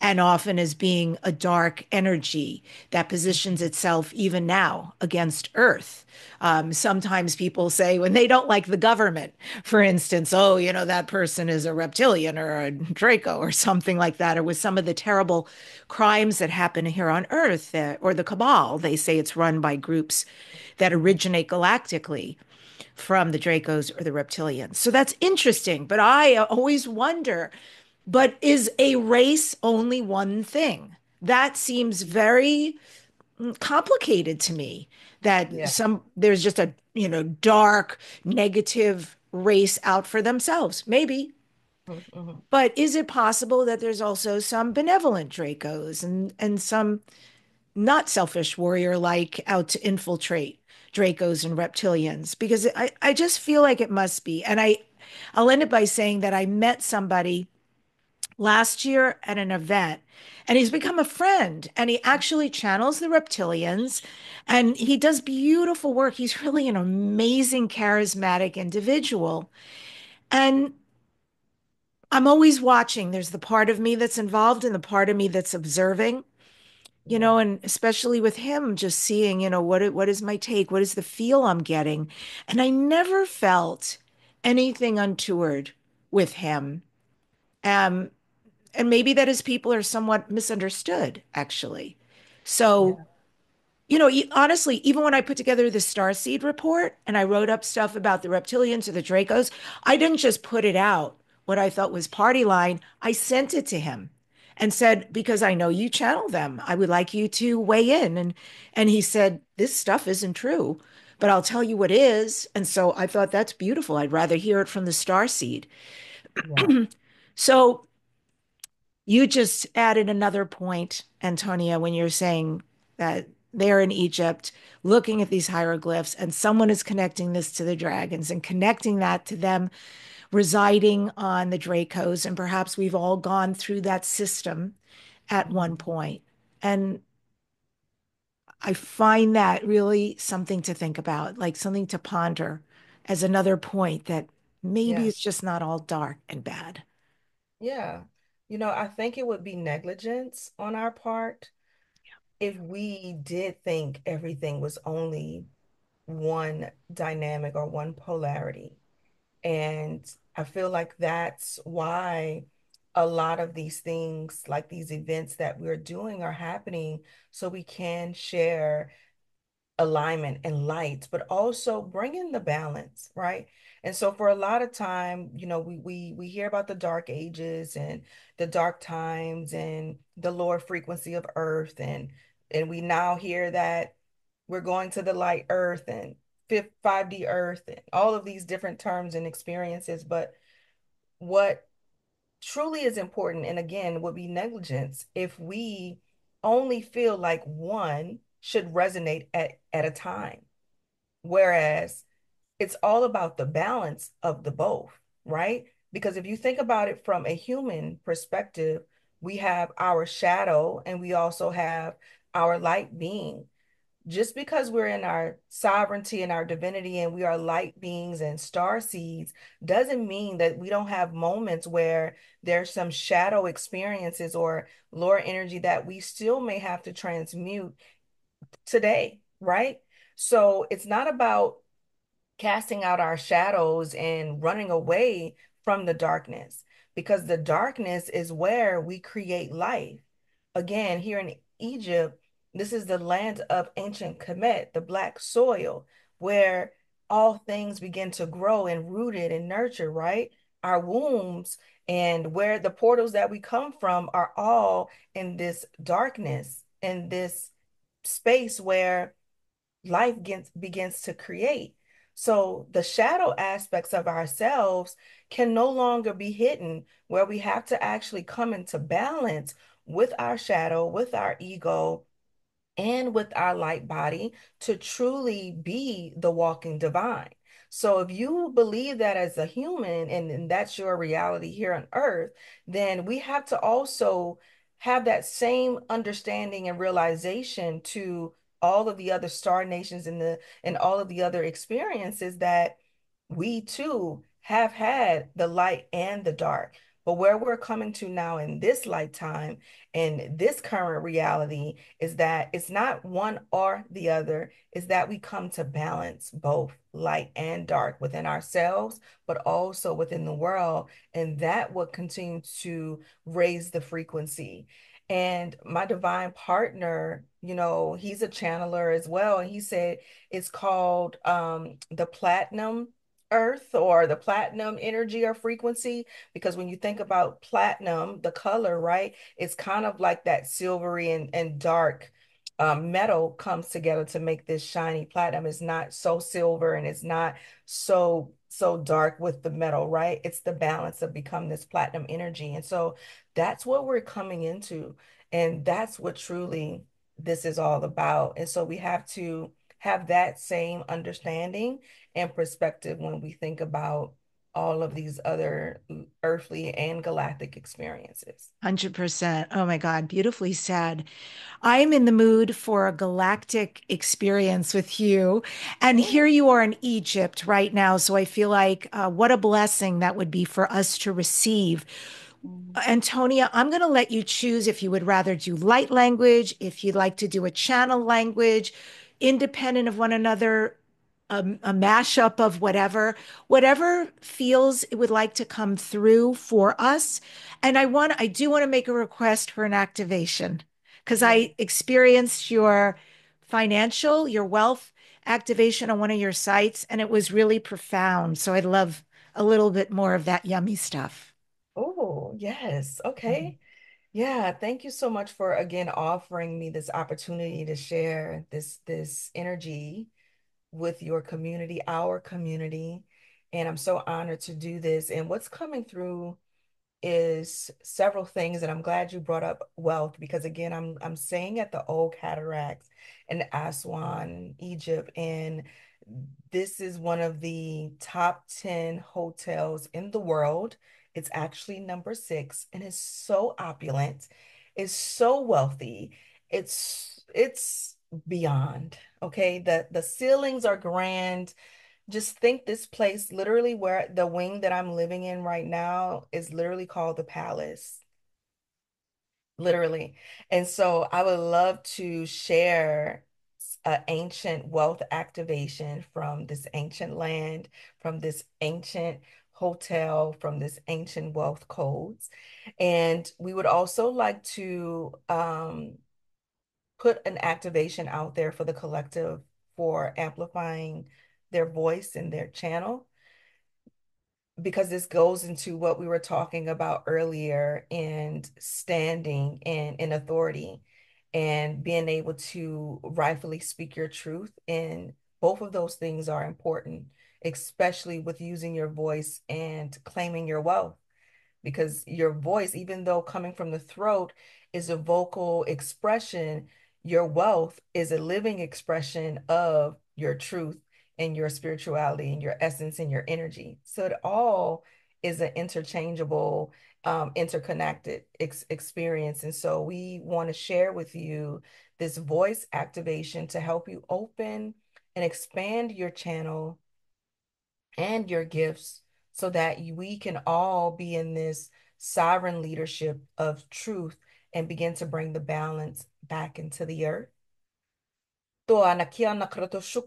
and often as being a dark energy that positions itself even now against Earth. Um, sometimes people say when they don't like the government, for instance, oh, you know, that person is a reptilian or a Draco or something like that, or with some of the terrible crimes that happen here on Earth, uh, or the cabal, they say it's run by groups that originate galactically from the Dracos or the reptilians. So that's interesting, but I always wonder, but is a race only one thing? That seems very complicated to me, that yeah. some there's just a, you know, dark, negative race out for themselves, maybe. Mm-hmm. But is it possible that there's also some benevolent Dracos and, and some not selfish warrior-like out to infiltrate Dracos and reptilians? Because I, I just feel like it must be. And I, I'll end it by saying that I met somebody last year at an event, and he's become a friend, and he actually channels the reptilians, and he does beautiful work. He's really an amazing, charismatic individual. And I'm always watching. There's the part of me that's involved and the part of me that's observing, you know, and especially with him, just seeing, you know, what what is my take? What is the feel I'm getting? And I never felt anything untoward with him. Um, And maybe that his people are somewhat misunderstood, actually. So, yeah. you know, honestly, even when I put together the Starseed report and I wrote up stuff about the reptilians or the Dracos, I didn't just put it out what I thought was party line. I sent it to him and said, because I know you channel them, I would like you to weigh in. And, and he said, this stuff isn't true, but I'll tell you what is. And so I thought that's beautiful. I'd rather hear it from the Starseed. Wow. So you just added another point, Antonia, when you're saying that they're in Egypt looking at these hieroglyphs and someone is connecting this to the dragons and connecting that to them residing on the Dracos. And perhaps we've all gone through that system at one point. And I find that really something to think about, like something to ponder as another point that maybe yes. it's just not all dark and bad. Yeah. You know, I think it would be negligence on our part yeah. if we did think everything was only one dynamic or one polarity. And I feel like that's why a lot of these things, like these events that we're doing, are happening, so we can share alignment and light, but also bring in the balance, right? And so for a lot of time, you know, we we we hear about the dark ages and the dark times and the lower frequency of Earth, and and we now hear that we're going to the light Earth and five D Earth and all of these different terms and experiences. But what truly is important, and again, would be negligence if we only feel like one should resonate at at a time, whereas it's all about the balance of the both, right? Because if you think about it from a human perspective, we have our shadow and we also have our light being. Just because we're in our sovereignty and our divinity and we are light beings and star seeds doesn't mean that we don't have moments where there's some shadow experiences or lower energy that we still may have to transmute today, right? So it's not about casting out our shadows and running away from the darkness, because the darkness is where we create life. Again, here in Egypt, this is the land of ancient Kemet, the black soil, where all things begin to grow and rooted and nurture, right? Our wombs and where the portals that we come from are all in this darkness, in this space where life gets, begins to create. So the shadow aspects of ourselves can no longer be hidden, where we have to actually come into balance with our shadow, with our ego, and with our light body to truly be the walking divine. So if you believe that as a human, and, and that's your reality here on Earth, then we have to also have that same understanding and realization to all of the other star nations and the and all of the other experiences, that we too have had the light and the dark. But where we're coming to now in this lifetime and this current reality is that it's not one or the other, is that we come to balance both light and dark within ourselves, but also within the world. And that will continue to raise the frequency. And my divine partner, you know, he's a channeler as well. And he said it's called um, the platinum earth or the platinum energy or frequency, because when you think about platinum, the color, right, it's kind of like that silvery and, and dark um, metal comes together to make this shiny platinum. It's not so silver and it's not so, so dark with the metal, right? It's the balance of become this platinum energy. And so that's what we're coming into. And that's what truly this is all about. And so we have to have that same understanding and perspective when we think about all of these other earthly and galactic experiences. one hundred percent. Oh my God, beautifully said. I'm in the mood for a galactic experience with you. And here you are in Egypt right now. So I feel like uh, what a blessing that would be for us to receive. Antonia, I'm going to let you choose if you would rather do light language, if you'd like to do a channel language, independent of one another, um, a mashup of whatever, whatever feels it would like to come through for us. And I want, I do want to make a request for an activation because I experienced your financial, your wealth activation on one of your sites, and it was really profound. So I'd love a little bit more of that yummy stuff. Oh, yes. Okay. Yeah. Thank you so much for, again, offering me this opportunity to share this, this energy with your community, our community. And I'm so honored to do this. And what's coming through is several things, and I'm glad you brought up wealth, because again, I'm I'm staying at the old Cataract in Aswan, Egypt, and this is one of the top ten hotels in the world. It's actually number six, and it's so opulent, it's so wealthy, it's it's beyond. Okay, the the ceilings are grand. Just think this place, literally where the wing that I'm living in right now is literally called the Palace. Literally. And so I would love to share an ancient wealth activation from this ancient land, from this ancient hotel, from this ancient wealth codes. And we would also like to um, put an activation out there for the collective for amplifying their voice and their channel, because this goes into what we were talking about earlier, and standing in, in authority and being able to rightfully speak your truth. And both of those things are important, especially with using your voice and claiming your wealth, because your voice, even though coming from the throat is a vocal expression, your wealth is a living expression of your truth and your spirituality and your essence and your energy. So it all is an interchangeable, um, interconnected ex experience. And so we want to share with you this voice activation to help you open and expand your channel and your gifts, so that we can all be in this sovereign leadership of truth and begin to bring the balance back into the earth. You are meant to speak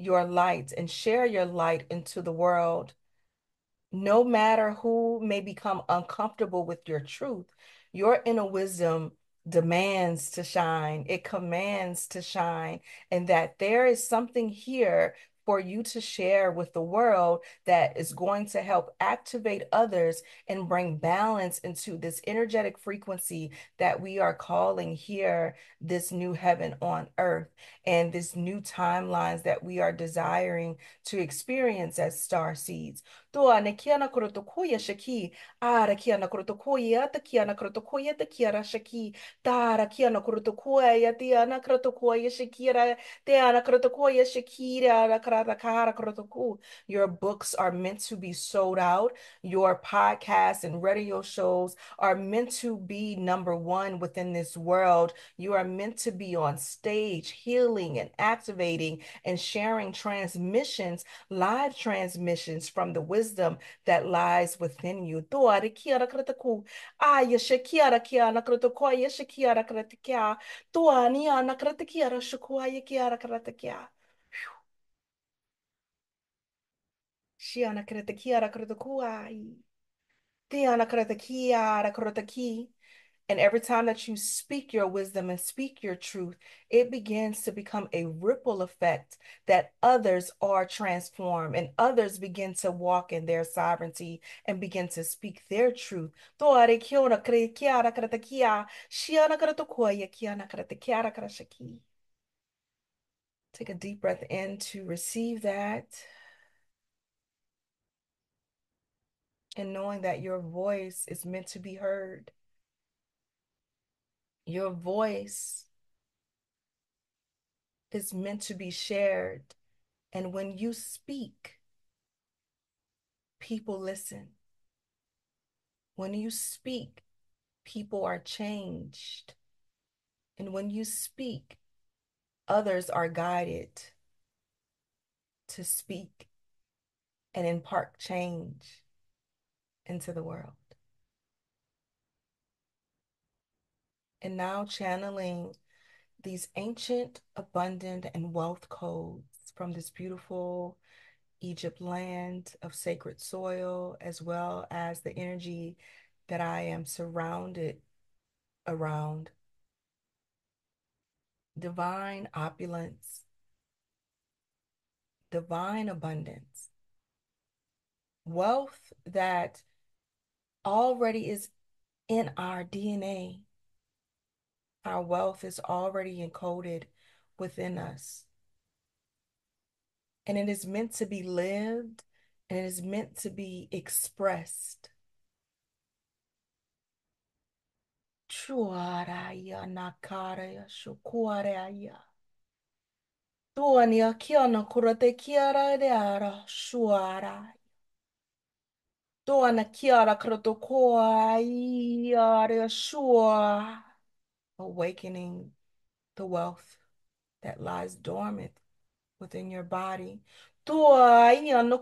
your light and share your light into the world. No matter who may become uncomfortable with your truth, your inner wisdom demands to shine. It commands to shine. And that there is something here for you to share with the world that is going to help activate others and bring balance into this energetic frequency that we are calling here, this new heaven on earth, and this new timelines that we are desiring to experience as star seeds. Your books are meant to be sold out. Your podcasts and radio shows are meant to be number one within this world. You are meant to be on stage, healing and activating and sharing transmissions, live transmissions from the wisdom that lies within you. Shiana Kratakiara Kratakuai. Tiana Kratakiara Krataki. And every time that you speak your wisdom and speak your truth, it begins to become a ripple effect that others are transformed, and others begin to walk in their sovereignty and begin to speak their truth. Take a deep breath in to receive that. And knowing that your voice is meant to be heard. Your voice is meant to be shared. And when you speak, people listen. When you speak, people are changed. And when you speak, others are guided to speak and impart change. into the world. And now channeling these ancient, abundant, and wealth codes from this beautiful Egypt land of sacred soil, as well as the energy that I am surrounded around. Divine opulence, divine abundance, wealth that already is in our D N A. Our wealth is already encoded within us. And it is meant to be lived, and it is meant to be expressed. Chuaraya nakaraya shukuaraya. Tuania kiana kurate kiara deara shuara. Tuana kiara kratokoa iara shua. Awakening the wealth that lies dormant within your body. Remembering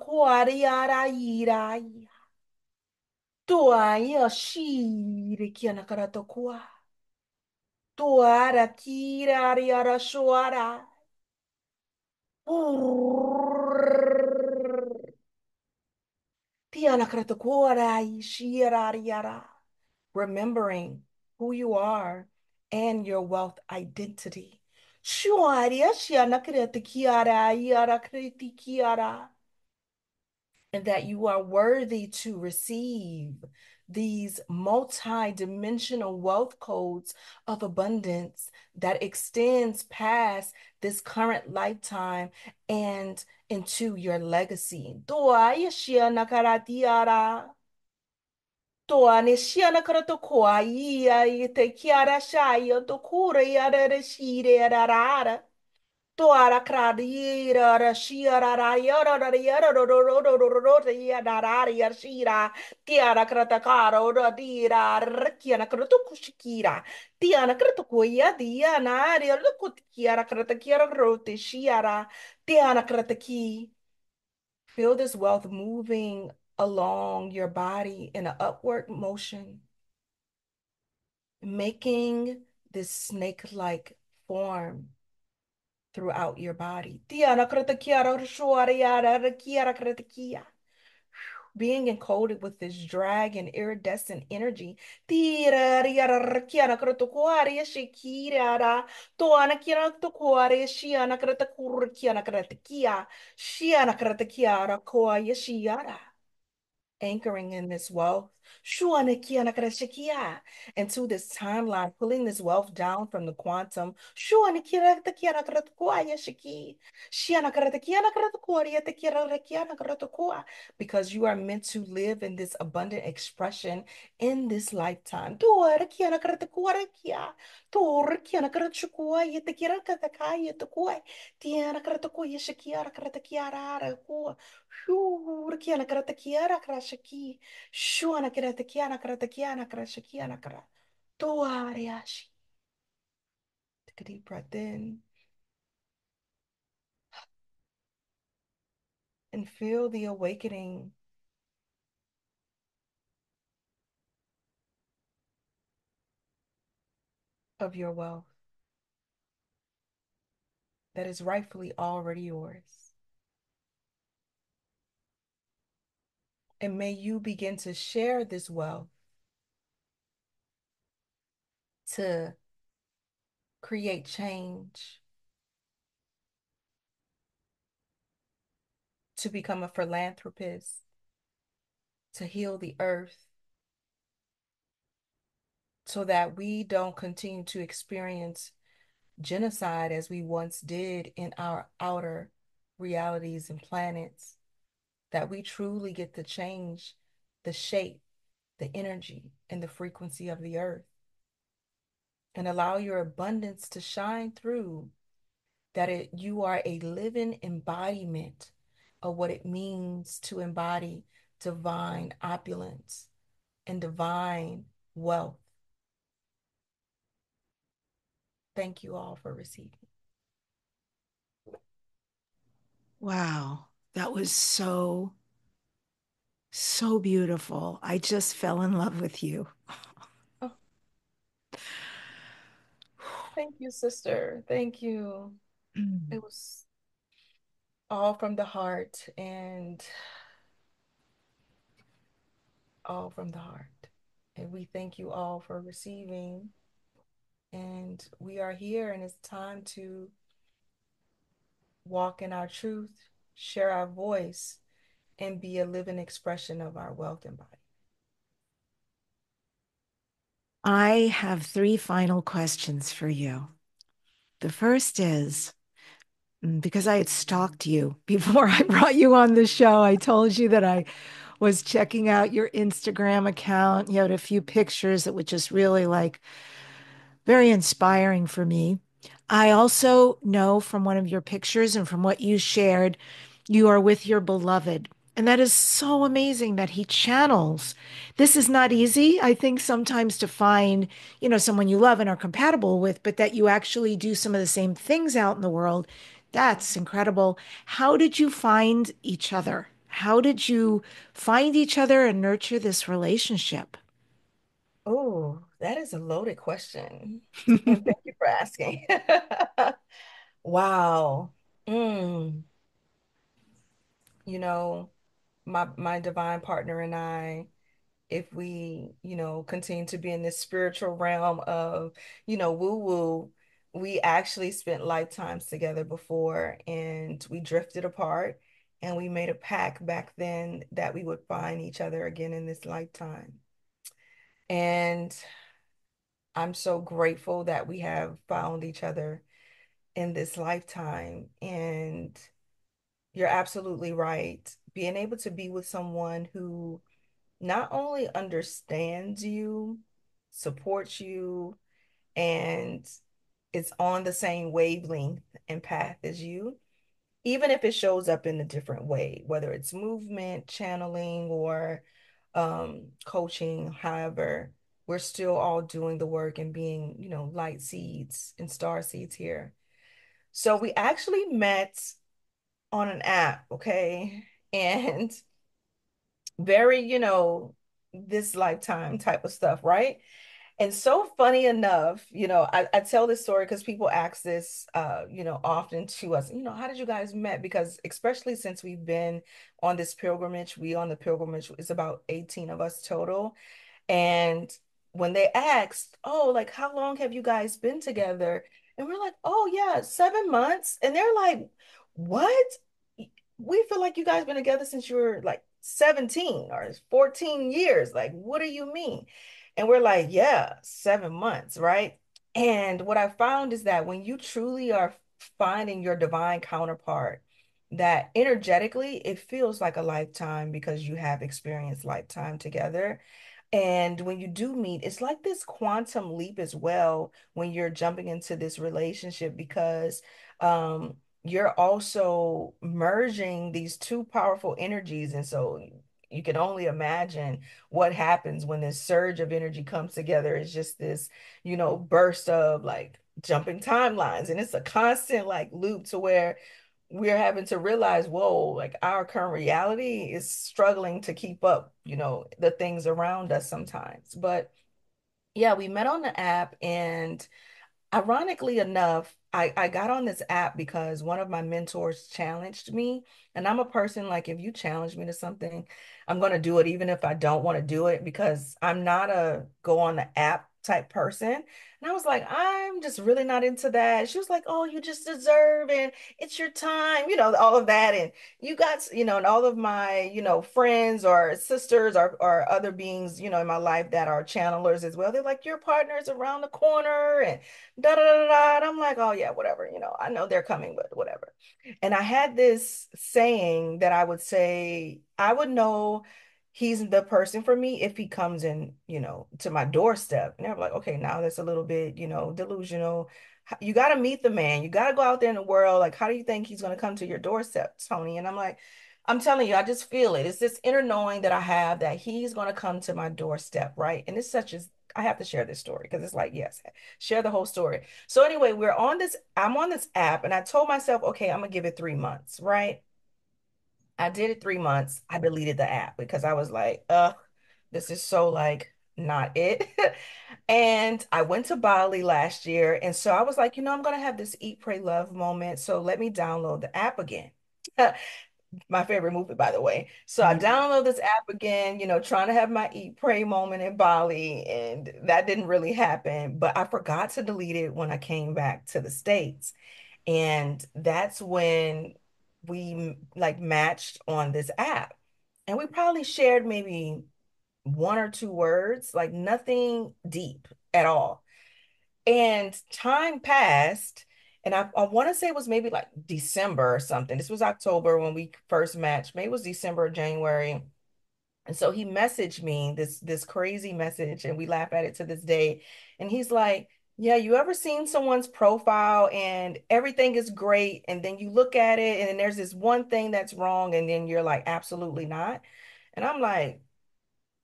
who you are and your wealth identity. And that you are worthy to receive these multi-dimensional wealth codes of abundance that extends past this current lifetime and into your legacy. Feel this wealth moving along your body in an upward motion, making this snake-like form throughout your body. Being encoded with this dragon iridescent energy. Anchoring in this wealth, into this timeline, pulling this wealth down from the quantum. Because you are meant to live in this abundant expression in this lifetime. Take a deep breath in and feel the awakening of your wealth that is rightfully already yours. And may you begin to share this wealth to create change, to become a philanthropist, to heal the earth, so that we don't continue to experience genocide as we once did in our outer realities and planets. That we truly get to change the shape, the energy, and the frequency of the earth. And allow your abundance to shine through. That it, you are a living embodiment of what it means to embody divine opulence and divine wealth. Thank you all for receiving. Wow. That was so, so beautiful. I just fell in love with you. Oh. Thank you, sister. Thank you. Mm-hmm. It was all from the heart and all from the heart. And we thank you all for receiving. And we are here, and it's time to walk in our truth, share our voice, and be a living expression of our wealth and body. I have three final questions for you. The first is, because I had stalked you before I brought you on the show, I told you that I was checking out your Instagram account. You had a few pictures that were just really like very inspiring for me. I also know from one of your pictures and from what you shared, you are with your beloved. And that is so amazing that he channels. This is not easy, I think, sometimes to find, you know, someone you love and are compatible with, but that you actually do some of the same things out in the world. That's incredible. How did you find each other? How did you find each other and nurture this relationship? Oh, that is a loaded question. And thank you for asking. Wow. Mm. You know, my my divine partner and I, if we, you know, continue to be in this spiritual realm of, you know, woo-woo, we actually spent lifetimes together before, and we drifted apart, and we made a pact back then that we would find each other again in this lifetime. And I'm so grateful that we have found each other in this lifetime. And you're absolutely right. Being able to be with someone who not only understands you, supports you, and is on the same wavelength and path as you, even if it shows up in a different way, whether it's movement, channeling, or um, coaching, however, we're still all doing the work and being, you know, light seeds and star seeds here. So we actually met on an app, okay? And very, you know, this lifetime type of stuff, right? And so funny enough, you know, I, I tell this story because people ask this, uh, you know, often to us, you know, how did you guys met? Because especially since we've been on this pilgrimage, we on the pilgrimage, it's about eighteen of us total. And when they asked, oh, like, how long have you guys been together? And we're like, oh yeah, seven months. And they're like, what? We feel like you guys been together since you were like seventeen or fourteen years. Like, what do you mean? And we're like, yeah, seven months, right? And what I found is that when you truly are finding your divine counterpart, that energetically, it feels like a lifetime because you have experienced lifetime together. And when you do meet, it's like this quantum leap as well when you're jumping into this relationship, because um, you're also merging these two powerful energies. And so you can only imagine what happens when this surge of energy comes together. It's just this, you know, burst of like jumping timelines. And it's a constant like loop to where we're having to realize, whoa, like our current reality is struggling to keep up, you know, the things around us sometimes. But yeah, we met on the app, and ironically enough, I, I got on this app because one of my mentors challenged me, and I'm a person like, if you challenge me to something, I'm going to do it even if I don't want to do it, because I'm not a go on the app type person. And I was like, I'm just really not into that. She was like, oh, you just deserve it. It's your time, you know, all of that. And you got, you know, and all of my, you know, friends or sisters or, or other beings, you know, in my life that are channelers as well. They're like, your partner's around the corner and da da da da. And I'm like, oh yeah, whatever. You know, I know they're coming, but whatever. And I had this saying that I would say, I would know he's the person for me if he comes in, you know, to my doorstep. And they're like, okay, now that's a little bit, you know, delusional. You got to meet the man. You got to go out there in the world. Like, how do you think he's going to come to your doorstep, Tony? And I'm like, I'm telling you, I just feel it. It's this inner knowing that I have that he's going to come to my doorstep, right? And it's such as, I have to share this story because it's like, yes, share the whole story. So anyway, we're on this, I'm on this app, and I told myself, okay, I'm going to give it three months, right? I did it three months. I deleted the app because I was like, uh, this is so like not it. And I went to Bali last year. And so I was like, you know, I'm going to have this eat, pray, love moment. So let me download the app again. My favorite movie, by the way. So I downloaded this app again, you know, trying to have my eat, pray moment in Bali. And that didn't really happen. But I forgot to delete it when I came back to the States. And that's when we like matched on this app. And we probably shared maybe one or two words, like nothing deep at all. And time passed. And I, I want to say it was maybe like December or something. This was October when we first matched. Maybe it was December or January. And so he messaged me this, this crazy message, and we laugh at it to this day. And he's like, yeah, you ever seen someone's profile and everything is great, and then you look at it and then there's this one thing that's wrong, and then you're like, absolutely not. And I'm like,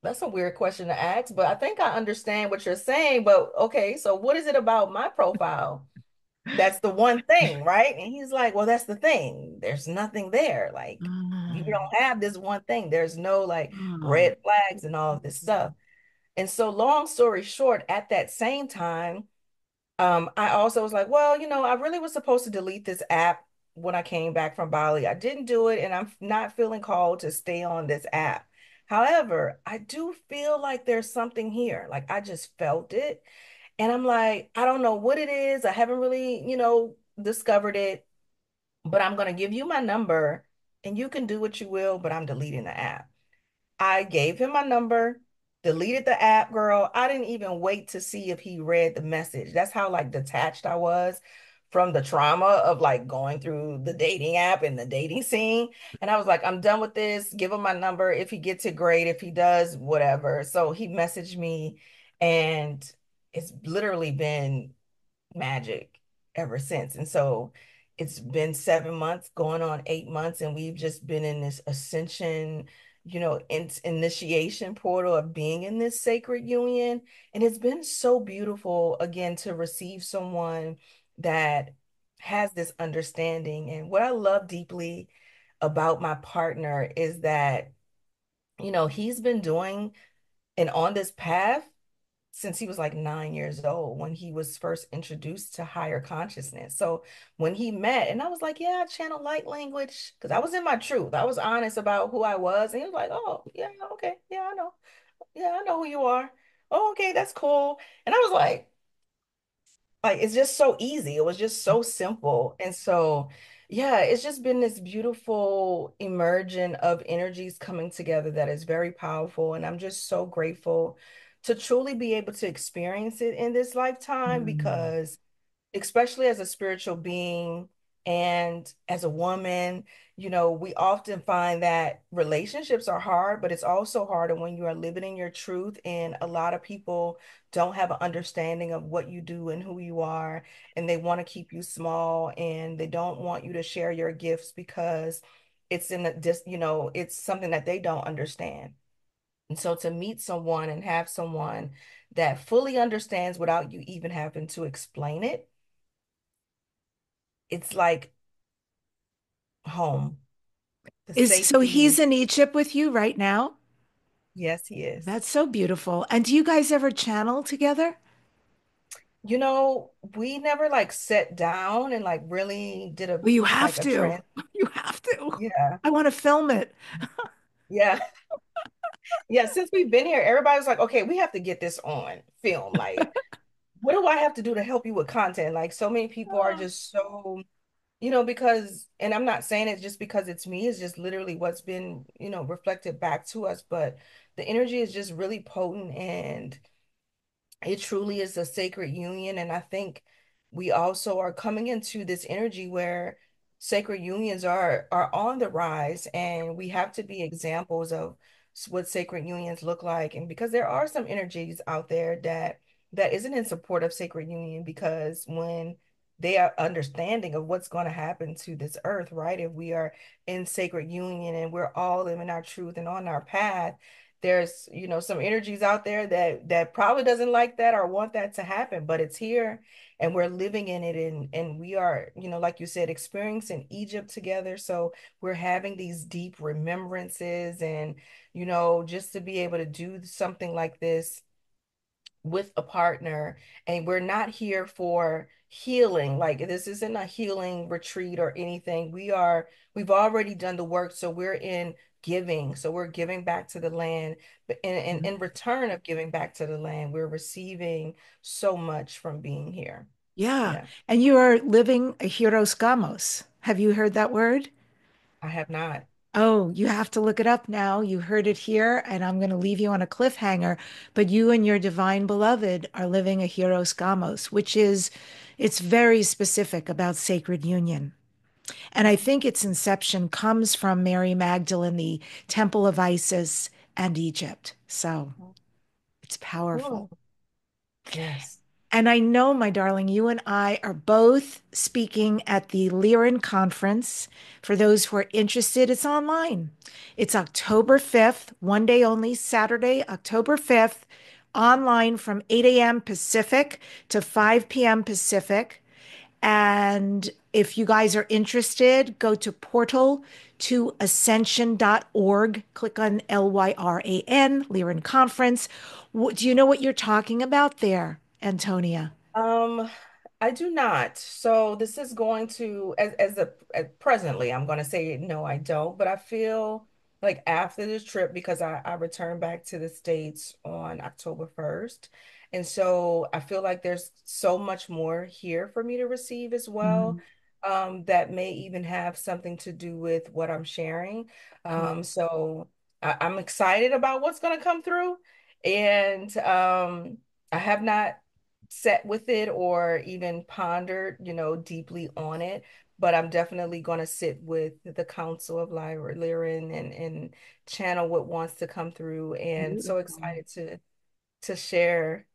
that's a weird question to ask, but I think I understand what you're saying. But okay, so what is it about my profile? That's the one thing, right? And he's like, well, that's the thing. There's nothing there. Like, mm. you don't have this one thing. There's no like mm. red flags and all of this stuff. And so long story short, at that same time, um, I also was like, well, you know, I really was supposed to delete this app when I came back from Bali. I didn't do it, and I'm not feeling called to stay on this app. However, I do feel like there's something here. Like, I just felt it. And I'm like, I don't know what it is. I haven't really, you know, discovered it, but I'm going to give you my number and you can do what you will, but I'm deleting the app. I gave him my number, deleted the app, girl. I didn't even wait to see if he read the message. That's how like detached I was from the trauma of like going through the dating app and the dating scene. And I was like, I'm done with this. Give him my number. If he gets it, great. If he does, whatever. So he messaged me, and it's literally been magic ever since. And so it's been seven months going on eight months. And we've just been in this ascension, you know, in, initiation portal of being in this sacred union. And it's been so beautiful, again, to receive someone that has this understanding. And what I love deeply about my partner is that, you know, he's been doing and on this path since he was like nine years old, when he was first introduced to higher consciousness. So when he met, and I was like, yeah, I channel light language, because I was in my truth. I was honest about who I was. And he was like, oh, yeah, okay. Yeah, I know. Yeah, I know who you are. Oh, okay, that's cool. And I was like, like, it's just so easy. It was just so simple. And so, yeah, it's just been this beautiful immersion of energies coming together that is very powerful. And I'm just so grateful to truly be able to experience it in this lifetime, mm-hmm. because especially as a spiritual being and as a woman, you know, we often find that relationships are hard, but it's also harder when you are living in your truth, and a lot of people don't have an understanding of what you do and who you are, and they want to keep you small, and they don't want you to share your gifts because it's in the just, you know, it's something that they don't understand. And so to meet someone and have someone that fully understands without you even having to explain it, it's like home. Is, so he's in Egypt with you right now? Yes, he is. That's so beautiful. And do you guys ever channel together? You know, we never like sat down and like really did a... Well, you have like to. You have to. Yeah. I want to film it. Yeah. Yeah, since we've been here, everybody's like, okay, we have to get this on film. Like, what do I have to do to help you with content? Like, so many people are just so, you know, because, and I'm not saying it's just because it's me, it's just literally what's been, you know, reflected back to us. But the energy is just really potent, and it truly is a sacred union. And I think we also are coming into this energy where sacred unions are are on the rise, and we have to be examples of what sacred unions look like. And because there are some energies out there that that isn't in support of sacred union, because when they are understanding of what's going to happen to this earth, right, if we are in sacred union and we're all living our truth and on our path, there's, you know, some energies out there that that probably doesn't like that or want that to happen, but it's here and we're living in it. And, and we are, you know, like you said, experiencing Egypt together. So we're having these deep remembrances and, you know, just to be able to do something like this with a partner. And we're not here for healing. Like, this isn't a healing retreat or anything. We are, we've already done the work. So we're in giving. So we're giving back to the land, but in, in, in return of giving back to the land, we're receiving so much from being here. Yeah. yeah. And you are living a Hieros Gamos. Have you heard that word? I have not. Oh, you have to look it up now. You heard it here, and I'm going to leave you on a cliffhanger, but you and your divine beloved are living a Hieros Gamos, which is, it's very specific about sacred union. And I think its inception comes from Mary Magdalene, the Temple of Isis, and Egypt. So it's powerful. Whoa. Yes. And I know, my darling, you and I are both speaking at the Lyran Conference. For those who are interested, it's online. It's October fifth, one day only, Saturday, October fifth, online from eight a m Pacific to five p m Pacific. And if you guys are interested, go to portal to ascension dot org, click on L Y R A N, Lyran Conference. Do you know what you're talking about there, Antonia? Um, I do not. So this is going to, as, as a as presently, I'm going to say, no, I don't. But I feel like after this trip, because I, I returned back to the States on October first. And so I feel like there's so much more here for me to receive as well, mm-hmm. um, that may even have something to do with what I'm sharing. Um, mm-hmm. So I, I'm excited about what's going to come through. And um, I have not sat with it or even pondered, you know, deeply on it. But I'm definitely going to sit with the Council of Lyran and, and channel what wants to come through. And Beautiful. So excited to to share.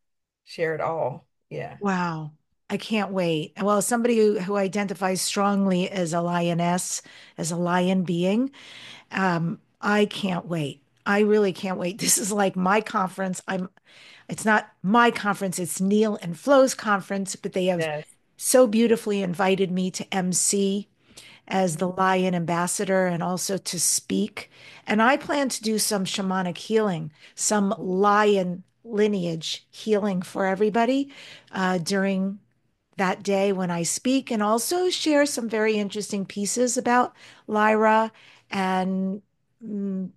Share it all. Yeah. Wow. I can't wait. Well, somebody who, who identifies strongly as a lioness, as a lion being, um, I can't wait. I really can't wait. This is like my conference. I'm, it's not my conference, it's Neil and Flo's conference, but they have yes. so beautifully invited me to M C as the lion ambassador and also to speak. And I plan to do some shamanic healing, some lion lineage healing for everybody uh, during that day when I speak, and also share some very interesting pieces about Lyra. And mm,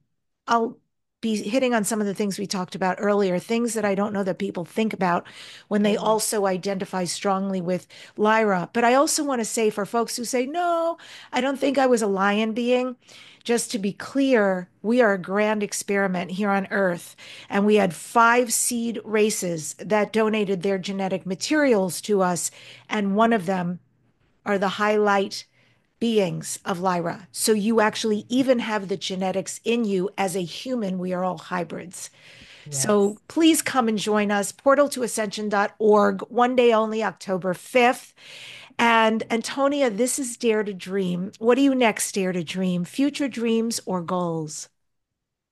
I'll be hitting on some of the things we talked about earlier, things that I don't know that people think about when they also identify strongly with Lyra. But I also want to say, for folks who say, no, I don't think I was a lion being, just to be clear, we are a grand experiment here on Earth. And we had five seed races that donated their genetic materials to us. And one of them are the highlight beings of Lyra. So you actually even have the genetics in you as a human. We are all hybrids. Yes. So please come and join us, portal to ascension dot org, one day only, October fifth. And Antonia, this is Dare to Dream. What do you next dare to dream? Future dreams or goals?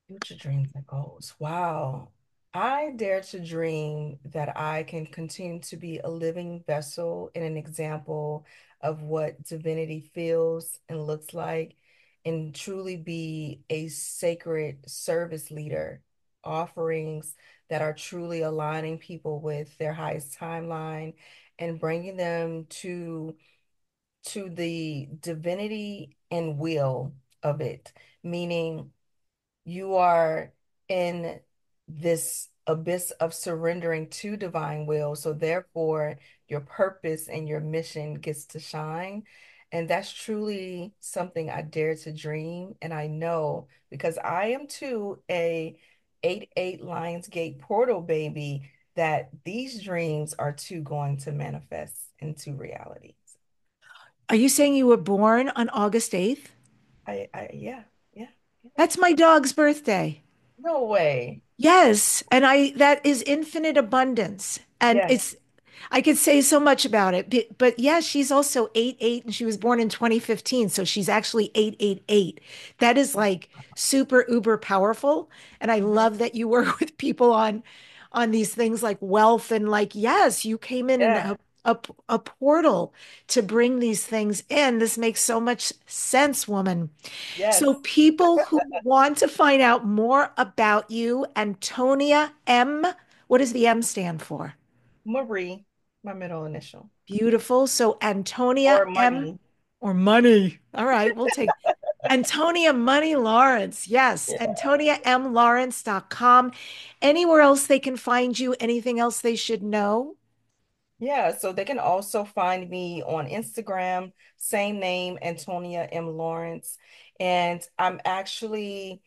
Future dreams and goals. Wow. I dare to dream that I can continue to be a living vessel and an example of what divinity feels and looks like, and truly be a sacred service leader, offerings that are truly aligning people with their highest timeline and bringing them to, to the divinity and will of it, meaning you are in this abyss of surrendering to divine will. So therefore your purpose and your mission gets to shine. And that's truly something I dare to dream. And I know, because I am too a eight eight Lionsgate portal baby, that these dreams are too going to manifest into realities. Are you saying you were born on August eighth? I, I yeah, yeah, yeah. That's my dog's birthday. No way. Yes. And I, that is infinite abundance. And yes. it's, I could say so much about it, but, but yes, yeah, she's also eight eight, and she was born in twenty fifteen. So she's actually eight eight eight. That is like super uber powerful. And I love that you work with people on, on these things like wealth and like, yes, you came in yeah. and a, a, a portal to bring these things in. This makes so much sense, woman. Yes. So people who want to find out more about you, Antonia M. What does the M stand for? Marie, my middle initial. Beautiful. So Antonia or money. M or money. All right, we'll take Antonia Money Lawrence. Yes, yeah. antonia m lawrence dot com. Anywhere else they can find you? Anything else they should know? Yeah, so they can also find me on Instagram, same name, Antonia M. Lawrence. And I'm actually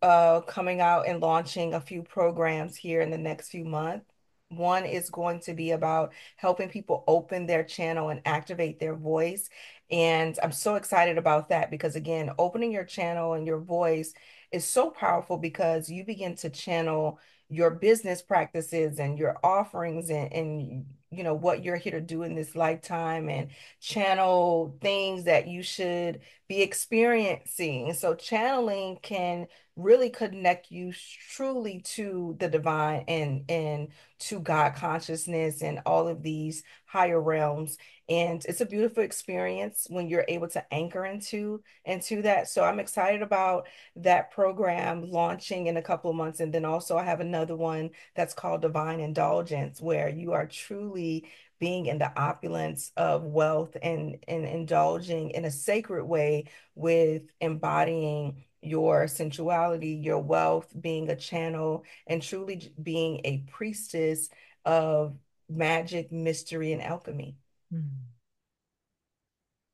uh, coming out and launching a few programs here in the next few months. One is going to be about helping people open their channel and activate their voice. And I'm so excited about that because, again, opening your channel and your voice is so powerful because you begin to channel your business practices and your offerings and, and you know, what you're here to do in this lifetime, and channel things that you should be experiencing. So channeling can really connect you truly to the divine and, and to God consciousness and all of these higher realms. And it's a beautiful experience when you're able to anchor into, into that. So I'm excited about that program launching in a couple of months. And then also I have another one that's called Divine Indulgence, where you are truly being in the opulence of wealth and, and indulging in a sacred way with embodying your sensuality, your wealth, being a channel, and truly being a priestess of magic, mystery, and alchemy.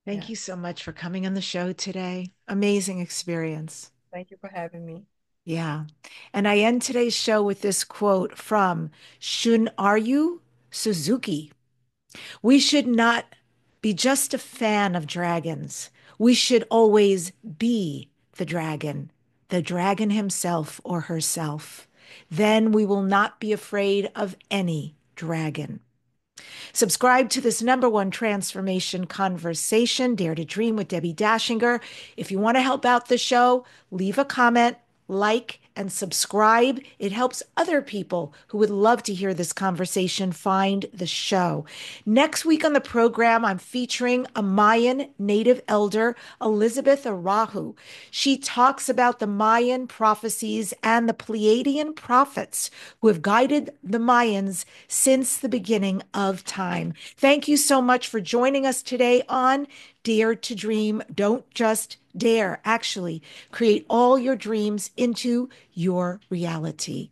Thank yeah. you so much for coming on the show today. Amazing experience. Thank you for having me. Yeah. And I end today's show with this quote from Shunryu Suzuki. We should not be just a fan of dragons. We should always be the dragon, the dragon himself or herself. Then we will not be afraid of any dragon. Subscribe to this number one transformation conversation, Dare to Dream with Debbi Dachinger. If you want to help out the show, leave a comment, like, and subscribe. It helps other people who would love to hear this conversation find the show. Next week on the program, I'm featuring a Mayan native elder, Elizabeth Arahu. She talks about the Mayan prophecies and the Pleiadian prophets who have guided the Mayans since the beginning of time. Thank you so much for joining us today on Dare to Dream. Don't just dare, actually create all your dreams into your reality.